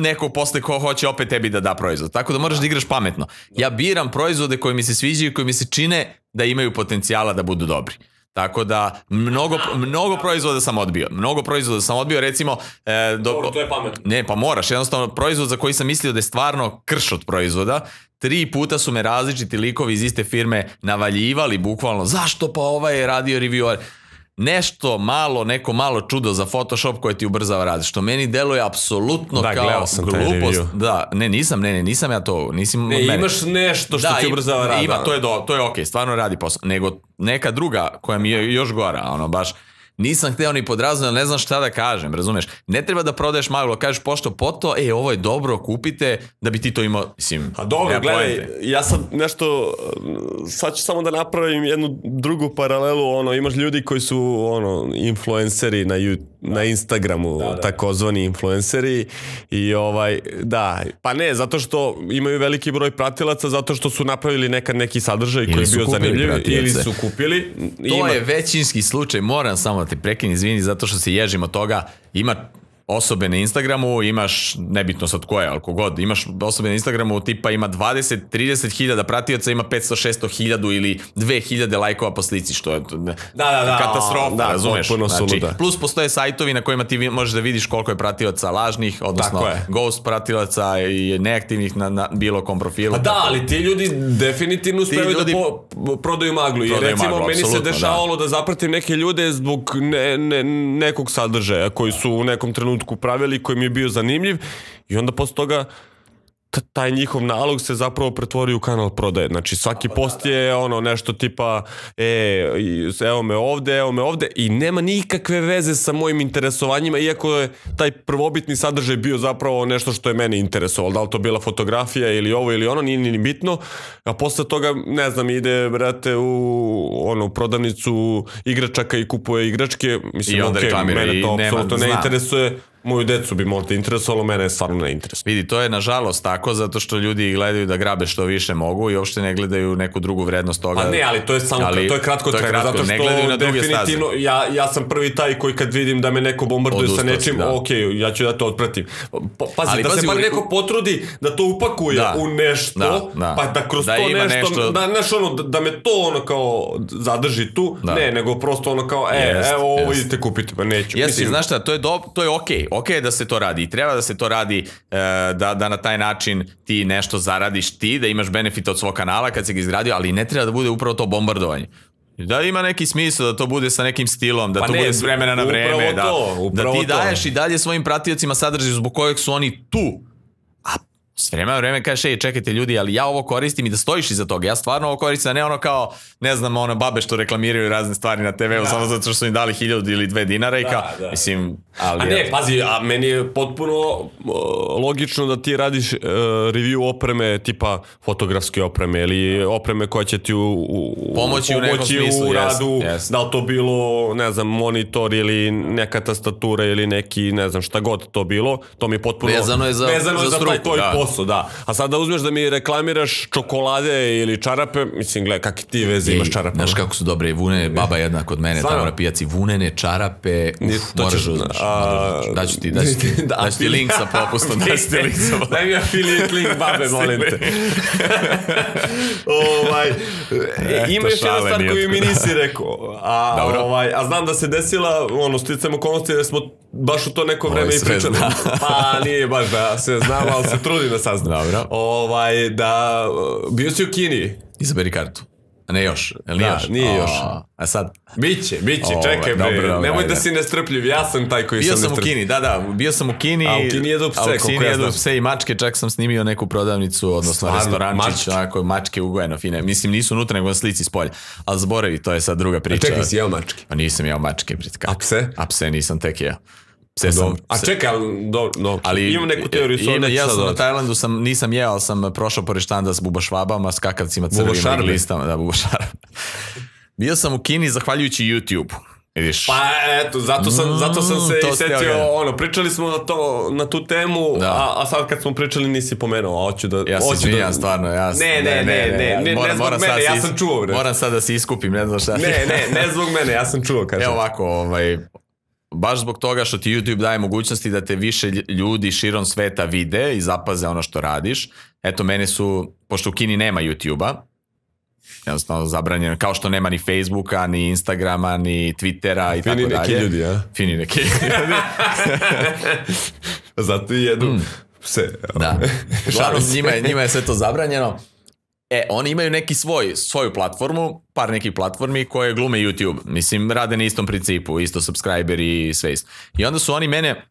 neko posle ko hoće opet tebi da da proizvod. Tako da moraš da igraš pametno. Ja biram proizvode koje mi se sviđaju i koje mi se čine da imaju potencijala da budu dobri. Tako da mnogo proizvoda sam odbio. Mnogo proizvoda sam odbio, recimo... Dobro, to je pametno. Ne, pa moraš. Jednostavno, proizvod za koji sam mislio da je stvarno krš od proizvoda, 3 puta su me različiti likovi iz iste firme navaljivali bukvalno. Zašto pa ovaj je radio review? Nešto malo, neko malo čudo za Photoshop koje ti ubrzava rad, što meni deluje apsolutno kao glupost. Da, ne, nisam ja to. Ne, imaš nešto što ti ubrzava rad. Ima, to je okej, stvarno radi posao. Nego neka druga koja mi je još gora, ono baš, nisam hteo ni podrazno, ne znam šta da kažem, razumeš? Ne treba da prodaješ maglo, kažeš pošto poto, ej, ovo je dobro, kupite, da bi ti to imao, mislim... A dobro, gledaj, ja sad nešto, sad ću samo da napravim jednu drugu paralelu, ono, imaš ljudi koji su, ono, influenceri na Instagramu, takozvani influenceri, i ovaj, da, pa ne, zato što imaju veliki broj pratilaca, zato što su napravili nekad neki sadržaj koji je bio zanimljiv, ili su kupili. To je većinski slučaj, moram samo te prekini, izvini, zato što se ježim od toga. Ima osobe na Instagramu, imaš, nebitno sad koje, ali kogod, imaš osobe na Instagramu, tipa ima 20-30 hiljada pratioca, ima 500-600 hiljadu ili 2000 lajkova po slici, što je katastrofa, razumeš? Plus postoje sajtovi na kojima ti možeš da vidiš koliko je pratioca lažnih, odnosno ghost pratilaca i neaktivnih na bilo kom profilu. Pa da, ali ti ljudi definitivno uspevaju da prodaju maglu. I recimo, meni se dešavalo da zapratim neke ljude zbog nekog sadržaja koji su u nekom trenutku pravili koji mi je bio zanimljiv i onda posle toga taj njihov nalog se zapravo pretvori u kanal prodaje. Znači svaki post je ono nešto tipa evo me ovde i nema nikakve veze sa mojim interesovanjima, iako je taj prvobitni sadržaj bio zapravo nešto što je mene interesovalo. Da li to bila fotografija ili ovo ili ono, nije ni bitno. A posle toga, ne znam, ide brate u prodavnicu igračaka i kupuje igračke. Mislim, ok, mene to apsolutno ne interesuje. Moju decu bi možda interesovalo, mene je stvarno ne interesuje. Vidi, to je nažalost tako, zato što ljudi gledaju da grabe što više mogu i uopšte ne gledaju neku drugu vrednost toga. Pa ne, ali to je samo, to je kratko trajno, zato što definitivno, ja sam prvi taj koji kad vidim da me neko bombarduje sa nečim, ok, ja ću da to otpratim. Pazi, da se bar neko potrudi da to upakuje u nešto, pa da kroz to nešto, da me to ono kao zadrži tu, ne, nego prosto ono kao, evo, ovo idite kupiti, pa neću. Jesi, znaš šta, to je ok. Ok je da se to radi i treba da se to radi, da na taj način ti nešto zaradiš ti, da imaš benefit od svog kanala kad si ga izgradio, ali ne treba da bude upravo to bombardovanje. Da ima neki smisla da to bude sa nekim stilom, da to bude s vremena na vreme, da ti daješ i dalje svojim pratiocima sadržaj zbog kojeg su oni tu, a S vremena vreme kažeš, ej, čekajte ljudi, ali ja ovo koristim i da stojiš iza toga. Ja stvarno ovo koristim, a ne ono kao, ne znam, one babe što reklamiraju razne stvari na TV-u, samo zato što su im dali 1000 ili 2 dinara i kao, mislim... A ne, pazi, a meni je potpuno logično da ti radiš review opreme tipa fotografske opreme ili opreme koja će ti pomoći u radu, da li to bilo, ne znam, monitor ili neka tastatura ili neki, ne znam, šta god to bilo, to mi je potpuno... Vezano je za struku, da. Da. A sad da uzmeš da mi reklamiraš čokolade ili čarape, mislim, gledaj, kakvi ti veze imaš čarape. Znaš kako su dobre vune, baba jedna kod mene tamo na pijaci, vunene čarape, moraš uzmeš. Daću ti link sa popustom. Daj mi affiliate link babe, molim te. Ima još jedna stvar koju mi nisi rekao. A znam da se desila, ono, sticajem okolnosti da smo baš u to neko vreme i pričali. Pa nije baš da se znam, ali se trudim da saznam. Da, bio si u Kini. Izaberi kartu. A ne još, jel nije još? Nije još. A sad? Biće, biće, čekaj bre, nemoj da si nestrpljiv, ja sam taj koji sam nestrpljiv. Bio sam u Kini, da, da, bio sam u Kini, a u Kini jedu pse i mačke, čak sam snimio neku prodavnicu, odnosno restorančić, onako mačke ugojeno fine, mislim nisu unutra nego na slici s polja, ali zaboravi, to je sad druga priča. A čekaj, si jeo mačke? Pa nisam jeo mačke, pritka. A pse? A pse nisam tek jeo. A čekaj, ali imam neku teoriju. Ja sam na Tajlandu, nisam jeo, ali sam prošao pored štanda s bubašvabama, s kakavcima, crvima i listama. Da, bubašarbe. Bio sam u Kini zahvaljujući YouTube-u. Pa eto, zato sam se i setio, pričali smo na tu temu, a sad kad smo pričali nisi pomenuo, a hoću da... Ja se izvinjam stvarno, ja... Ne, zbog mene, ja sam čuo. Moram sad da se iskupim, ne znam šta. Ne zbog mene, ja sam čuo. Evo ovako, baš zbog toga što ti YouTube daje mogućnosti da te više ljudi širom sveta vide i zapaze ono što radiš. Eto, mene su, pošto u Kini nema YouTube-a, jednostavno zabranjeno, kao što nema ni Facebooka, ni Instagrama, ni Twittera i tako dalje. Fini neki ljudi, a? Fini neki ljudi. Zato i jedu pse. Da. Šarom, njima je sve to zabranjeno. E, oni imaju neki svoju platformu, par nekih platformi koje glume YouTube. Mislim, rade na istom principu, isto subscriber i sve isto. I onda su oni mene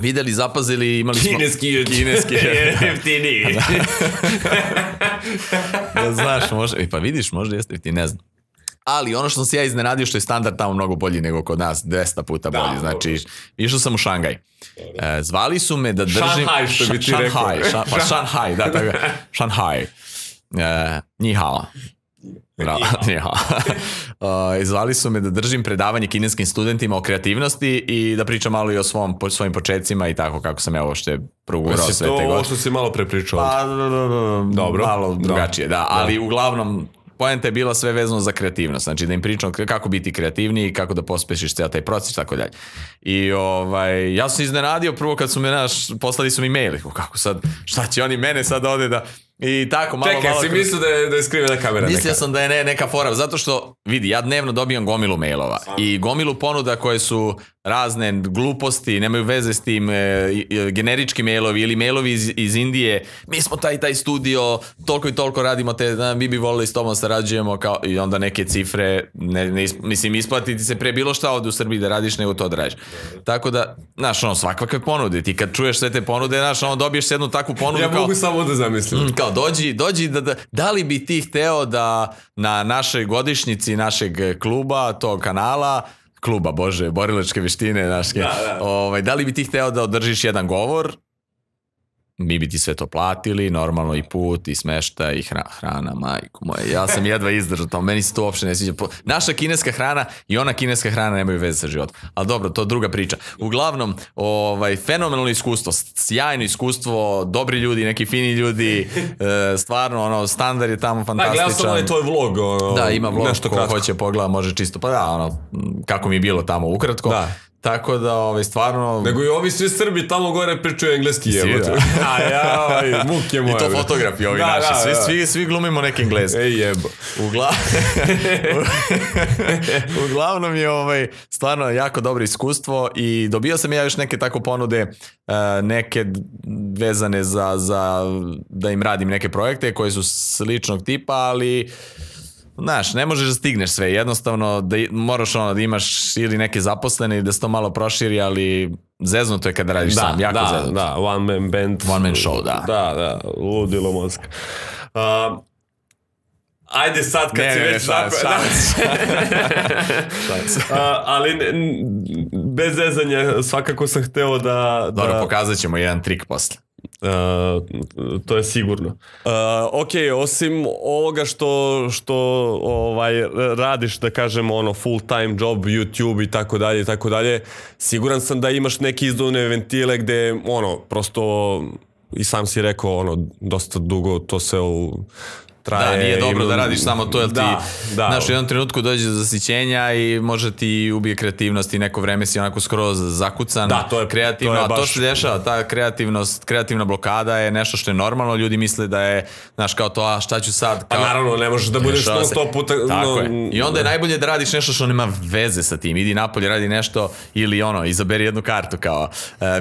videli, zapazili, imali smo... Kineski YouTube. Kineski YouTube. Jeftini. Da znaš, možda... Pa vidiš, možda jeste jeftini, ne znam. Ali ono što sam se ja iznenadio, što je standard tamo mnogo bolji nego kod nas, 200 puta bolji. Znači, išao sam u Šangaj. Zvali su me da držim... Šangaj, što bi ti rekao. Pa Šangaj, da, tako. Šangaj. Njihala. Izvali su me da držim predavanje kineskim studentima o kreativnosti i da pričam malo i o svojim početcima i tako kako sam ja uopšte progurao sve te godine. Ovo što si malo prepričao. Malo drugačije, da. Ali uglavnom, poenta je bila sve vezano za kreativnost. Znači da im pričam kako biti kreativniji, kako da pospešiš cijel taj proces i tako dalje. I ja sam iznenadio prvo kad su me poslali su mi mail. Kako sad, šta će oni mene sad ovde da... I tako, malo... Čekaj, si mislio da je skrivena kamera? Mislio sam da je neka fora, zato što, vidi, ja dnevno dobijam gomilu mailova i gomilu ponuda koje su razne gluposti, nemaju veze s tim, generički mailovi ili mailovi iz Indije, mi smo taj i taj studio, toliko i toliko radimo te, mi bi volili s tobom sarađujemo i onda neke cifre, mislim, isplatiti se pre bilo šta ovde u Srbiji da radiš nego to da radiš. Tako da, znaš, ono, svakakve ponude, ti kad čuješ sve te ponude, znaš, ono, dobiješ jednu takvu ponudu kao... Ja mogu samo da zamislim. Dođi, da li bi ti hteo da na našoj godišnjici našeg kluba, tog kanala, kluba, bože, borilačke veštine, da li bi ti hteo da održiš jedan govor, mi bi ti sve to platili, normalno i put, i smešta, i hrana, majko moje, ja sam jedva izdržao to, meni se to uopšte ne sviđa. Naša kineska hrana i ona kineska hrana nemaju veze sa životom, ali dobro, to je druga priča. Uglavnom, fenomenalno iskustvo, sjajno iskustvo, dobri ljudi, neki fini ljudi, stvarno, standard je tamo fantastičan. Gledam sam onaj tvoj vlog, nešto kratko. Da, ima vlog, ko hoće pogleda, može čisto, pa da, kako mi je bilo tamo ukratko. Tako da, stvarno... Nego i ovi svi Srbi tamo gore pričaju engleski jebote. A ja, muke moje. I to fotografi ovi naši. Svi glumimo neki engleski. Ej jebo. Uglavnom je stvarno jako dobro iskustvo i dobio sam ja još neke tako ponude, neke vezane za da im radim neke projekte koje su sličnog tipa, ali... znaš, ne možeš da stigneš sve, jednostavno moraš ono da imaš ili neke zaposlene i da se to malo proširi, ali zeznuto je kada radiš sam, jako zeznuto. Da, da, one man band. One man show, da. Da, da, ludilo mozga. Ajde sad kad si već ali bez zezanja svakako sam hteo da... Dobro, pokazat ćemo jedan trik posle. To je sigurno. Ok, osim ovoga što radiš, da kažem, ono full time job, YouTube i tako dalje i tako dalje, siguran sam da imaš neke izduvne ventile gde ono, prosto i sam si rekao, ono, dosta dugo to se u... Da, nije dobro da radiš samo to, jer ti, znaš, u jednom trenutku dođe do zasićenja i može ti ubije kreativnost i neko vreme si onako skroz zakucan, kreativno, a to što dešava, ta kreativnost, kreativna blokada je nešto što je normalno, ljudi misle da je, znaš, kao to, a šta ću sad? Pa naravno, ne možeš da budeš non stop puta. Tako je, i onda je najbolje da radiš nešto što nema veze sa tim, idi napolje, radi nešto ili ono, izaberi jednu kartu kao,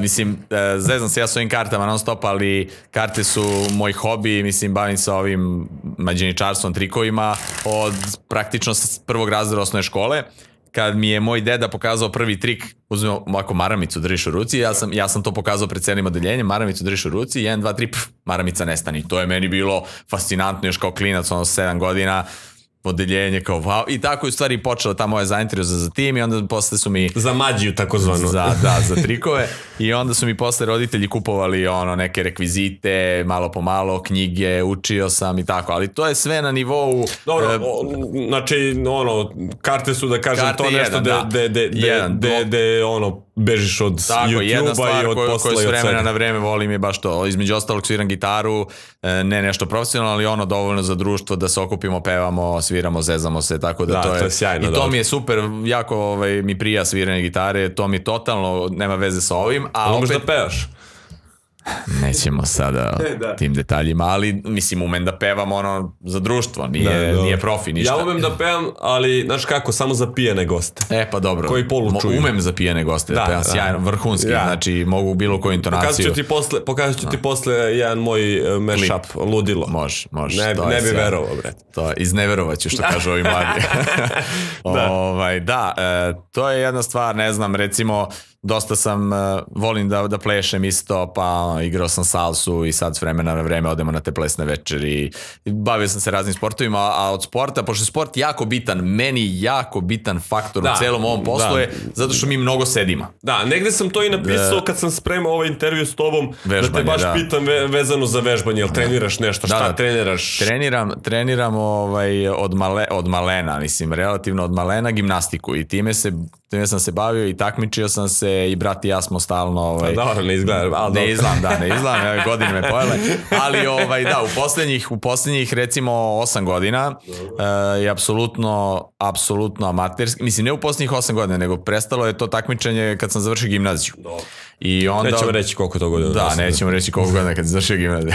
mislim, zezam se ja s ovim kartama non stop, ali karte su moj hobi, mislim, bavim se ovim mađeničarstvom, trikovima od praktično prvog razreda osnovne škole. Kad mi je moj deda pokazao prvi trik, uzme ovako maramicu držiš u ruci, ja sam to pokazao pred celim odeljenjem, maramicu držiš u ruci, 1, 2, 3, maramica nestani. To je meni bilo fascinantno još kao klinac, ono 7 godina, odeljenje kao wow, i tako je u stvari počela ta moja zainteresovanost za tim i onda posle su mi... Za mađiju takozvanu. Da, za trikove. I onda su mi posle roditelji kupovali ono neke rekvizite, malo po malo, knjige, učio sam i tako, ali to je sve na nivou... Dobro, znači ono, karte su da kažem to nešto gde ono bežiš od YouTube-a i od posla i od svega. Tako, jedna stvar koju s vremena na vreme volim je baš to. Između ostalog sviram gitaru, ne nešto profesionalno, ali ono dovoljno za društvo da se okupimo, pevamo, sviramo, zezamo se, tako da to je... I to mi je super, jako mi prija sviranje gitare, to mi totalno nema veze sa ovim, a opet... Možda pevaš? Nećemo sada tim detaljima, ali mislim umem da pevam ono za društvo, nije profi ništa. Ja umem da pevam, ali znaš kako, samo za pijene goste. E pa dobro, umem za pijene goste, da pevam sjajno, vrhunski, znači mogu bilo koju intonaciju. Pokazat ću ti posle jedan moj mashup, ludilo. Može, može. Ne bi verovao, bre. Izneverovat ću što kažu ovi mladi. Da, to je jedna stvar, ne znam, recimo... Dosta sam, volim da plešem isto, pa igrao sam salsu i sad s vremena na vreme odemo na te plesne večeri. Bavio sam se raznim sportovima, a od sporta, pošto je sport jako bitan, meni jako bitan faktor u celom ovom poslu je, zato što mi mnogo sedimo. Da, negde sam to i napisao kad sam spremao ovaj intervju s tobom, da te baš pitam vezano za vežbanje, jel treniraš nešto, šta treniraš? Treniram od malena, mislim, relativno od malena gimnastiku i time sam se bavio i takmičio sam se i brat i ja smo stalno... Dobro, ne izgledam. Ne izgledam, godine me pojele. Ali da, u posljednjih recimo 8 godina je apsolutno amaterski. Mislim, ne u posljednjih 8 godina, nego prestalo je to takmičenje kad sam završio gimnaziju. Nećemo reći koliko to godina. Da, nećemo reći koliko godina kad sam završio gimnaziju.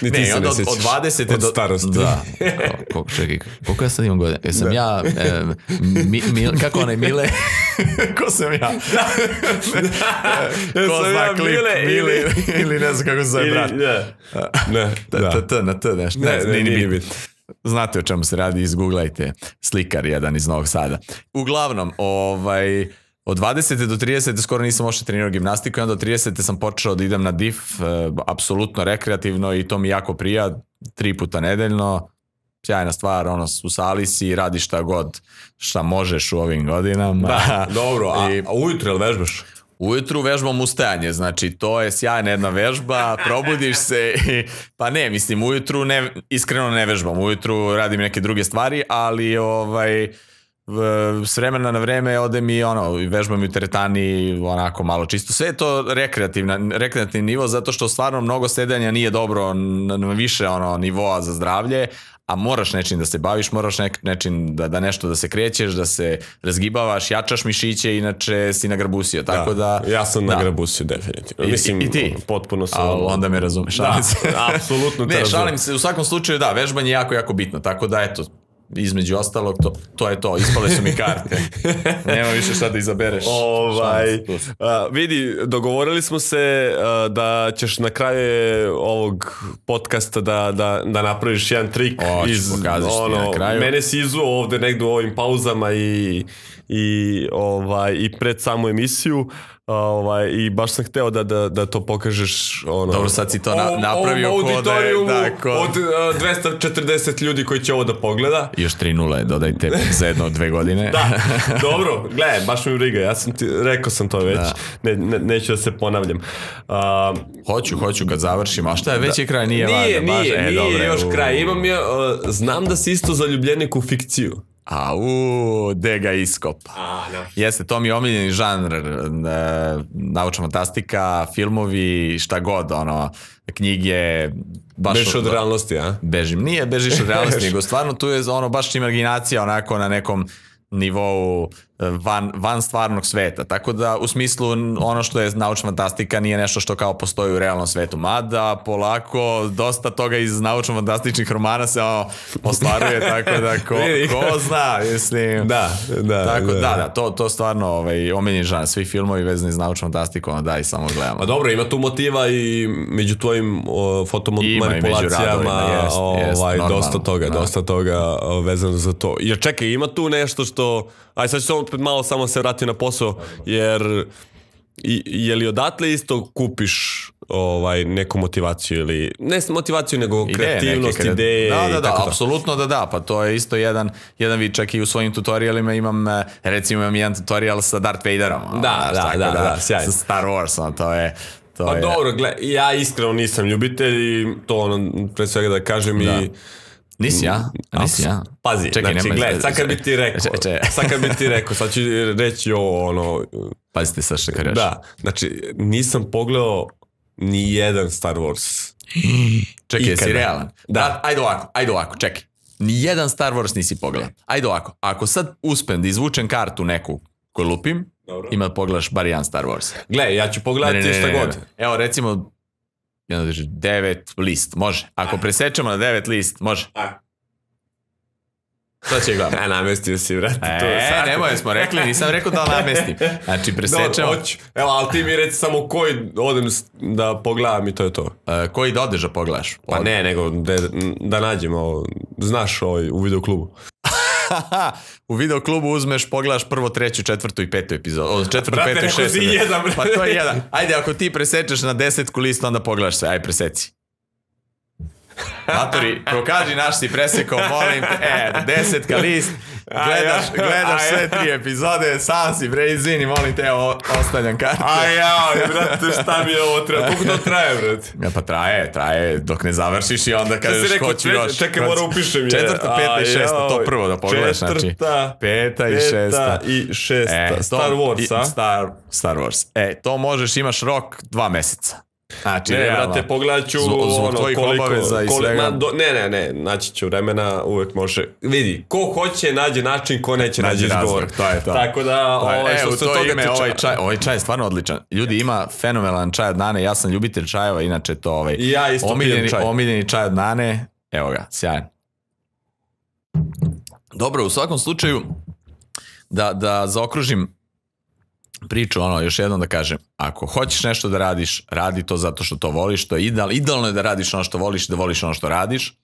Ne, ti se ne sjećaš. Od 20. Od starosti. Čekaj, koliko ja sad imam godina? Sam ja... Kako onaj Mile? Ko sam ja? Ko zna klip ili ne znam kako se zove brat. Ne, nije bit. Znate o čemu se radi, izgooglajte, slikar jedan iz Novog Sada. Uglavnom, od 20. do 30. skoro nisam uopšte trenirao gimnastiku i onda od 30. sam počeo da idem na div, apsolutno rekreativno i to mi jako prija, 3 puta nedeljno. Sjajna stvar, ono, u sali si, radi šta god, šta možeš u ovim godinama. Da, dobro, a ujutru jel vežbaš? Ujutru vežbam ustajanje, znači to je sjajna jedna vežba, probudiš se, pa ne, mislim, ujutru iskreno ne vežbam, ujutru radim neke druge stvari, ali s vremena na vreme ode mi ono, vežbam i u teretani onako malo čisto, sve je to rekreativni nivo, zato što stvarno mnogo sedanja nije dobro na više nivoa za zdravlje, a moraš nečim da se baviš, moraš nečim da nešto da se krećeš, da se razgibavaš, jačaš mišiće, inače si nagrabusio, tako da... Ja sam nagrabusio, definitivno. I ti? Potpuno sam... Ali onda me razumeš. Da, apsolutno te razumeš. Ne, šalim se, u svakom slučaju da, vežbanje je jako, jako bitno, tako da eto, između ostalog, to je to, ispale su mi karte. Nema više šta da izabereš. Vidi, dogovorili smo se da ćeš na kraju ovog podcasta da napraviš jedan trik. Oću, pokaziš ti na kraju. Mene si izuo ovde negdje u ovim pauzama i pred samu emisiju. I baš sam hteo da to pokažeš. Dobro, sad si to napravio ovom auditorijumu od 240 ljudi koji će ovo da pogleda. Još 3-0 je, dodajte za jedno od 2 godine. Da, dobro, gledaj, baš mi briga, ja sam ti, rekao sam to već, neću da se ponavljam. Hoću kad završim, a šta je, već je kraj, nije važno. Nije još kraj, znam da si isto zaljubljenik u fikciju. A gde ga iskopa. Jeste, to mi je omiljeni žanr, naučna fantastika, filmovi, šta god, knjige. Bežiš od realnosti, a? Bežim, nije bežiš od realnosti, nego stvarno tu je baš imaginacija onako na nekom nivou van stvarnog sveta, tako da u smislu ono što je naučna fantastika nije nešto što kao postoji u realnom svetu, mada polako dosta toga iz naučno-fantastičnih romana se ostvaruje, tako da ko zna, mislim. Da, to stvarno omenjen žanr, svi filmovi vezni iz naučnom fantastikom, da, i samo gledamo. Pa dobro, ima tu motiva i među tvojim fotomanipulacijama, dosta toga vezano za to. Jer čekaj, ima tu nešto što, aj sad ću se opet malo samo se vratiti na posao, jer je li odatle isto kupiš neku motivaciju ili, ne motivaciju nego kreativnost, ideje i tako to? Da, apsolutno da, pa to je isto jedan vid, čak i u svojim tutorijalima imam, recimo imam jedan tutorial sa Darth Vaderom. Da, sjajno. Sa Star Warsom, to je... Pa dobro, gledaj, ja iskreno nisam ljubitelj i to ono, pre svega da kažem i... Nisi ja. Pazi, znači, gledaj, sad kad bi ti rekao, sad ću reći ovo, ono... Pazite sad što kažeš. Da, znači, nisam pogledao ni jedan Star Wars. Čekaj, jesi realan? Da, ajde ovako, čekaj. Ni jedan Star Wars nisi pogledao. Ajde ovako, ako sad uspem da izvučem kartu neku koju lupim, ima da pogledaš bar jedan Star Wars. Gledaj, ja ću pogledati šta god. Evo, recimo... 9 list, može. Ako presečemo na 9 list, može. To će gledamo. Namestio si, vrati. Nemoj smo rekli, nisam rekao da namestim. Znači, presečemo. Evo, ali ti mi reci samo koji odem da pogledam i to je to. Koji da odeš da pogledaš? Pa ne, nego da nađemo, znaš, u videoklubu. U videoklubu uzmeš, pogledaš prvo, treću, četvrtu i petu epizodu. Četvrtu, petu i šestu. Pa to je jedan. Ajde, ako ti presečeš na 10 listu, onda pogledaš sve. Ajde, preseci. Matori, ko kaži naš si presekao, molim te, 10 list, gledaš sve 3 epizode, sam si, bre, izvini, molim te, ostavljam kartu. A jao, brate, šta mi je ovo treba, koliko to traje, brate? Pa traje, dok ne završiš i onda kažeš ko ću još. Čekaj, moram upišem je. 4., 5. i 6, to prvo da pogledaš, znači. 4., 5. i 6. Star Wars, a? Star Wars. To možeš, imaš rok 2 meseca. Ne, brate, pogledat ću koliko, ne, naći ću vremena, uvek može, vidi, ko hoće nađe način, ko neće nađe izgovor, tako da, što se toga tiče. Ovaj čaj je stvarno odličan, ljudi, ima fenomenalan čaj od Nane, ja sam ljubitelj čajeva, inače to ovaj, omiljeni čaj od Nane, evo ga, sjajan. Dobro, u svakom slučaju, da zaokružim priču, još jednom da kažem, ako hoćeš nešto da radiš, radi to zato što to voliš, to je idealno je da radiš ono što voliš i da voliš ono što radiš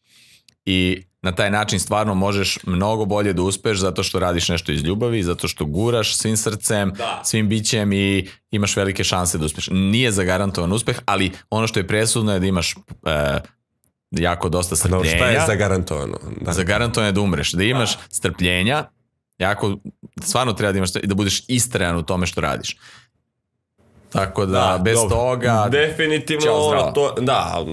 i na taj način stvarno možeš mnogo bolje da uspeš zato što radiš nešto iz ljubavi, zato što guraš svim srcem, svim bićem i imaš velike šanse da uspeš. Nije zagarantovan uspeh, ali ono što je presudno je da imaš jako dosta strpljenja. Šta je zagarantovano? Zagarantovano je da umreš, da imaš strpljenja, jako, stvarno treba da imaš i da budeš istrajan u tome što radiš. Tako da, bez toga... Definitivno, da,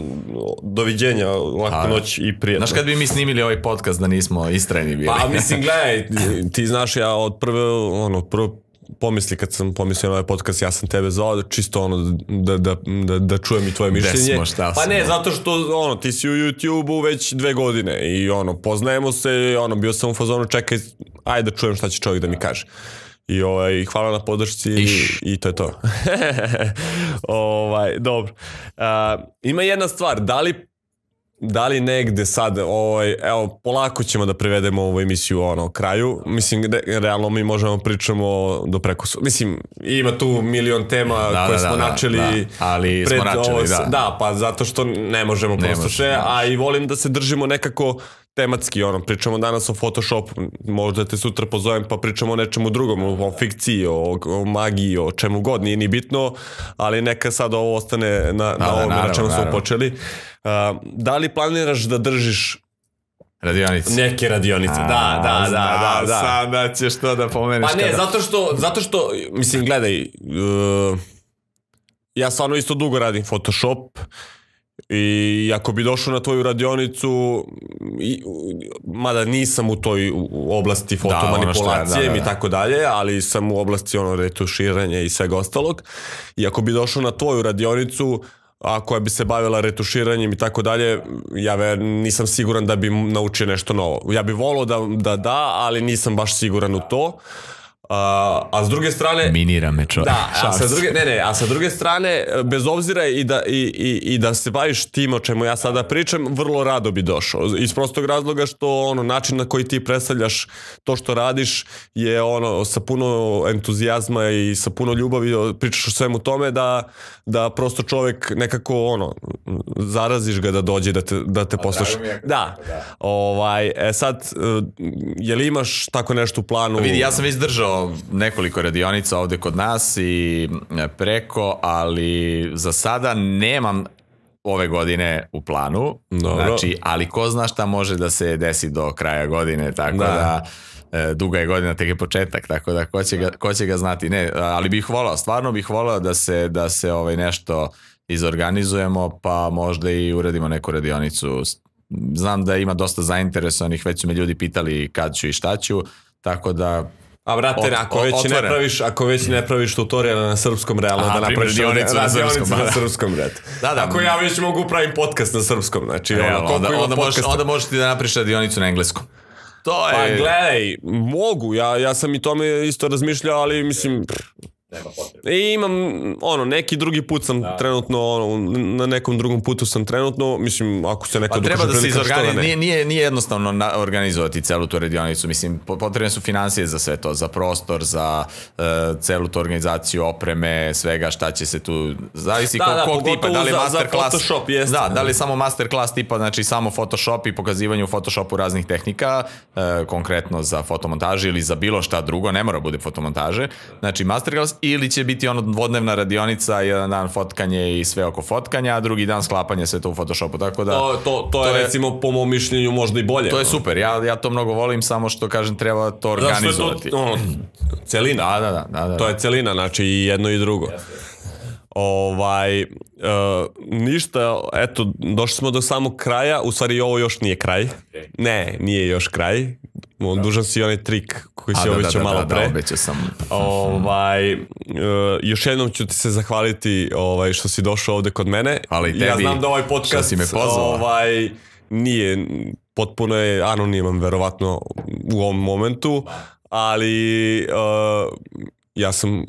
doviđenja, lako noć i prijatno. Znaš kad bi mi snimili ovaj podcast da nismo istrajni bili? Pa, mislim, gledaj, ti znaš, ja od prve pomisli, kad sam pomislio na ovaj podcast, ja sam tebe zvao, čisto da čujem i tvoje mišljenje. Pa ne, zato što ti si u YouTube-u već 2 godine i poznajemo se, bio sam u fazonu, čekaj, ajde da čujem šta će čovjek da mi kaže. I hvala na podršci i to je to. Dobro. Ima jedna stvar, da li Da li negde sad, evo, polako ćemo da prevedemo ovu emisiju kraju, mislim, realno mi možemo pričamo do preko sutra, mislim, ima tu milion tema koje smo načeli, ali smo načeli, da, pa zato što ne možemo prosto sve, a i volim da se držimo nekako tematski, pričamo danas o Photoshopu, možda te sutra pozovem pa pričamo o nečemu drugom, o fikciji, o magiji, o čemu god, nije ni bitno, ali neka sad ovo ostane na ovome na čemu smo počeli. Da li planiraš da držiš neke radionice? Da. Sada ćeš to da pomeniš. Pa ne, zato što, mislim, gledaj, ja stvarno isto dugo radim Photoshop, i ako bi došao na tvoju radionicu, mada nisam u toj oblasti fotomanipulacije i tako dalje, ali sam u oblasti retuširanja i svega ostalog, i ako bi došao na tvoju radionicu koja bi se bavila retuširanjem i tako dalje, ja nisam siguran da bi naučio nešto novo. Ja bi volao da, ali nisam baš siguran u to. A s druge strane minira me čovjek, a sa druge strane, bez obzira i da se baviš tim o čemu ja sada pričam, vrlo rado bi došao iz prostog razloga što način na koji ti predstavljaš to što radiš je sa puno entuzijazma i sa puno ljubavi pričaš o svemu tome, da prosto čovjek nekako zaraziš ga da dođe da te posluša. Da, sad, je li imaš tako nešto u planu? Vidi, ja sam već držao nekoliko radionica ovde kod nas i preko, ali za sada nemam ove godine u planu, znači, ali ko zna šta može da se desi do kraja godine, tako da duga je godina, tek je početak, tako da ko će ga znati, ne, ali bih volao, stvarno bih volao da se nešto izorganizujemo, pa možda i uradimo neku radionicu. Znam da ima dosta zainteresovanih, već su me ljudi pitali kad ću i šta ću, tako da. A brate, ako već ne praviš tutorial na srpskom, realno da napraviš radionicu na srpskom, brate. Ako ja već mogu pravim podcast na srpskom, znači onda možeš ti da napraviš radionicu na engleskom. Pa gledaj, mogu, ja sam i tome isto razmišljao, ali mislim... I imam, neki drugi put sam trenutno, na nekom drugom putu sam trenutno, mislim, ako se nekad... Pa treba da se izorganizuje, nije jednostavno organizovati celu tu radionicu, mislim, potrebne su financije za sve to, za prostor, za celu tu organizaciju, opreme, svega šta će se tu... Zavisi kog tipa, da li je masterclass... Da, da li je samo masterclass tipa, znači samo Photoshop i pokazivanje u Photoshopu raznih tehnika, konkretno za fotomontaže ili za bilo šta drugo, ne mora bude fotomontaže, znači masterclass, ili će biti dvodnevna radionica, jedan dan fotkanje i sve oko fotkanja, a drugi dan sklapanje sve to u Photoshopu, tako da... To je recimo po mom mišljenju možda i bolje. To je super, ja to mnogo volim, samo što kažem treba to organizovati. Celina. Da. To je celina, znači i jedno i drugo. Ništa, eto, došli smo do samog kraja, u stvari ovo još nije kraj. Ne, nije još kraj. Dužan si i onaj trik koji si obećao malo pre. Da, obećao sam. Još jednom ću ti se zahvaliti što si došao ovde kod mene. Hvala i tebi. Ja znam da ovaj podcast nije, potpuno je anoniman, verovatno, u ovom momentu, ali... Ja sam,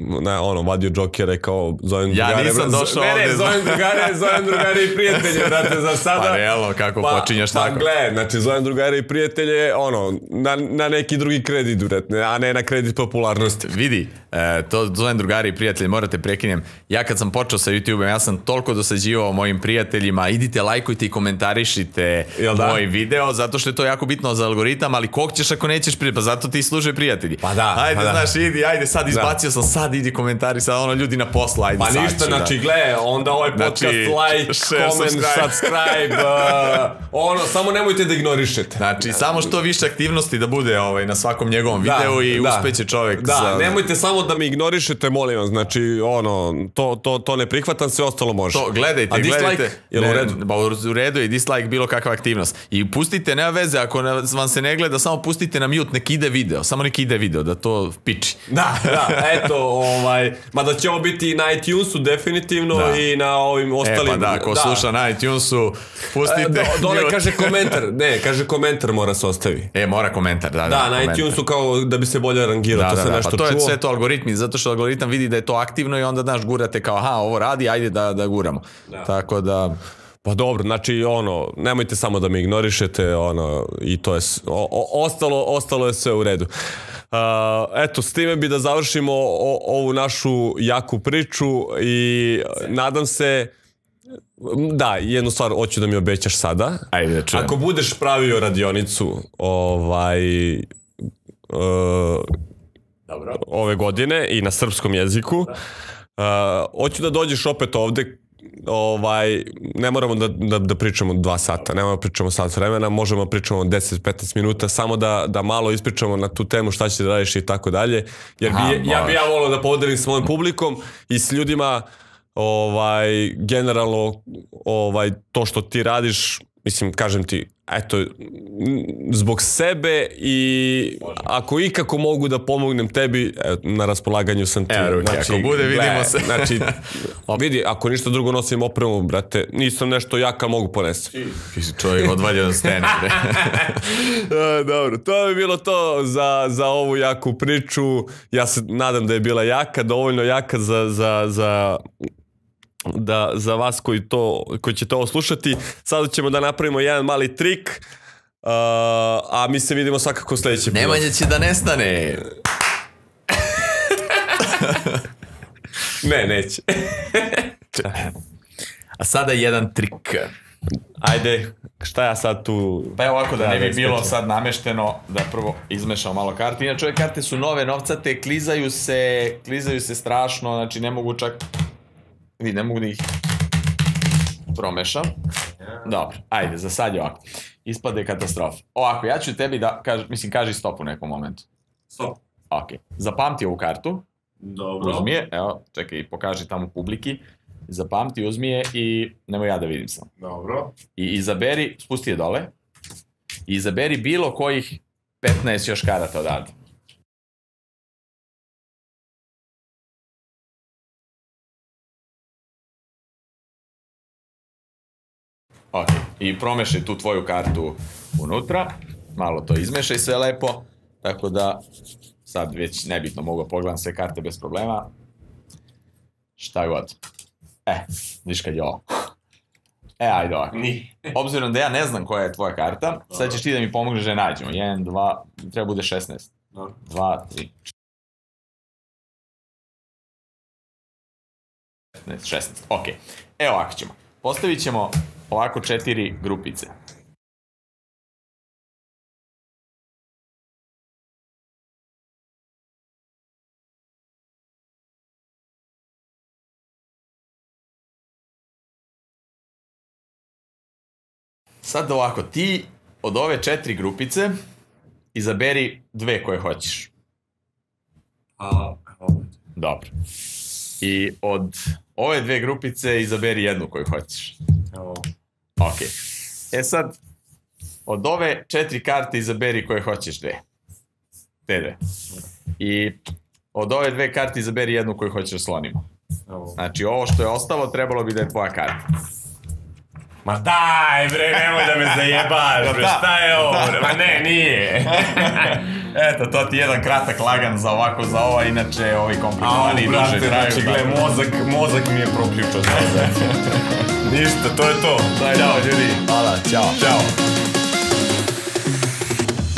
vadio džokera i kao zovem drugare. Ja nisam došao ovde. Ne, zovem drugare i prijatelje, brate, za sada. Pa realno, kako počinješ tako? Pa gle, znači, zovem drugare i prijatelje, na neki drugi kredit, brate, a ne na kredit popularnosti. Vidi, to zovem drugare i prijatelje, morate prekinem. Ja kad sam počeo sa YouTube-em, ja sam toliko dosađivao mojim prijateljima, idite, lajkujte i komentarišite moj video, zato što je to jako bitno za algoritam, ali kog ćeš ako nećeš prijatelj, pa zato ti služe prijatelji. Pa da, pa da. Bacio sam sad, idi komentari, sad ljudi na poslu, ajde sad ću. Pa ništa, znači gle, onda ovaj podcast like, comment, subscribe, samo nemojte da ignorišete. Znači, samo što više aktivnosti da bude na svakom njegovom videu i uspeće čovek. Da, nemojte samo da mi ignorišete, molim vam, znači, to ne prihvatam, sve ostalo može. To, gledajte, gledajte. U redu je dislike bilo kakva aktivnost. I pustite, nema veze, ako vam se ne gleda, samo pustite na mute, nek ide video, samo nek ide video, da to piči. Da. Eto, mada će ovo biti na iTunesu definitivno i na ovim ostalim... E pa da, ko sluša na iTunesu, pustite... Dole kaže komentar, ne, kaže komentar mora se ostavi. E, mora komentar, da. Da, na iTunesu kao da bi se bolje rangirao, to se nešto čuo. To je sve to algoritmi, zato što algoritam vidi da je to aktivno i onda, znaš, gurate kao, aha, ovo radi, ajde da guramo. Tako da... Pa dobro, znači, ono, nemojte samo da me ignorišete, ono, i to je, ostalo je sve u redu. Eto, s time bi da završimo ovu našu jaku priču i nadam se, da, jednu stvar hoću da mi obećaš sada. Ajde da čujem. Ako budeš pravio radionicu, ove godine i na srpskom jeziku, hoću da dođeš opet ovde. Ne moramo da pričamo 2 sata, ne moramo da pričamo sat vremena, možemo da pričamo 10-15 minuta, samo da malo ispričamo na tu temu šta ćete da radiš i tako dalje, jer ja bi volao da podelim s mojim publikom i s ljudima generalno to što ti radiš, mislim, kažem ti, eto, zbog sebe i ako ikako mogu da pomognem tebi, na raspolaganju sam ti. Evo, ako bude, vidimo se. Znači, vidi, ako ništa drugo nosim opremu, brate, nisam nešto jaka, mogu ponesti. Čovjek odvaljan stene. Dobro, to bi bilo to za ovu jaku priču. Ja se nadam da je bila jaka, dovoljno jaka za vas koji ćete ovo slušati. Sada ćemo da napravimo jedan mali trik, a mi se vidimo svakako sledeći put. Nemanja će da nestane. Ne, neće. A sada jedan trik. Ajde, šta ja sad tu... Pa je ovako, da ne bi bilo sad namešteno, da prvo izmešao malo karte. Inače, ove karte su nove, novcate, klizaju se strašno, znači ne mogu čak... Vidi, ne mogu da ih promešam. Dobro, ajde, za sad je ovako. Ispade katastrofa. Ovako, ja ću tebi da, mislim, kaži stop u nekom momentu. Stop. Ok, zapamti ovu kartu. Dobro. Uzmi je, evo, čekaj, pokaži tamo publiki. Zapamti, uzmi je i nemoj ja da vidim sam. Dobro. I izaberi, spusti je dole. I izaberi bilo kojih 15 još karata odavde. Ok, i promešaj tu tvoju kartu unutra, malo to izmešaj sve lepo, tako da sad već nebitno mogu pogledam sve karte bez problema. Šta god. Viš kad je ovo. Ajde ovako. Obzirom da ja ne znam koja je tvoja karta, sad ćeš ti da mi pomogneš da je nađemo. 1, 2, treba bude 16. 2, 3, 4, 16. Ok, evo ovako ćemo. Postavit ćemo ovako 4 grupice. Sad ovako, ti od ove 4 grupice izaberi 2 koje hoćeš. Dobro. I od ove 2 grupice izaberi 1 koju hoćeš. Ok. E sad, od ove 4 karte izaberi koje hoćeš 2. Te 2. I od ove 2 karte izaberi 1 koju hoćeš da slonimo. Znači, ovo što je ostalo trebalo bi da je tvoja karta. Ma daj, bre, nemoj da me zajebaš, bre, šta je ovo, bre, ma ne, nije. Eto, to ti je jedan kratak lagan za ovako, za ova, inače, ovi komplikovani i duže traju. Znači, gle, mozak mi je proključao. Ništa, to je to. Ćao, ljudi. Hvala, ćao. Ćao.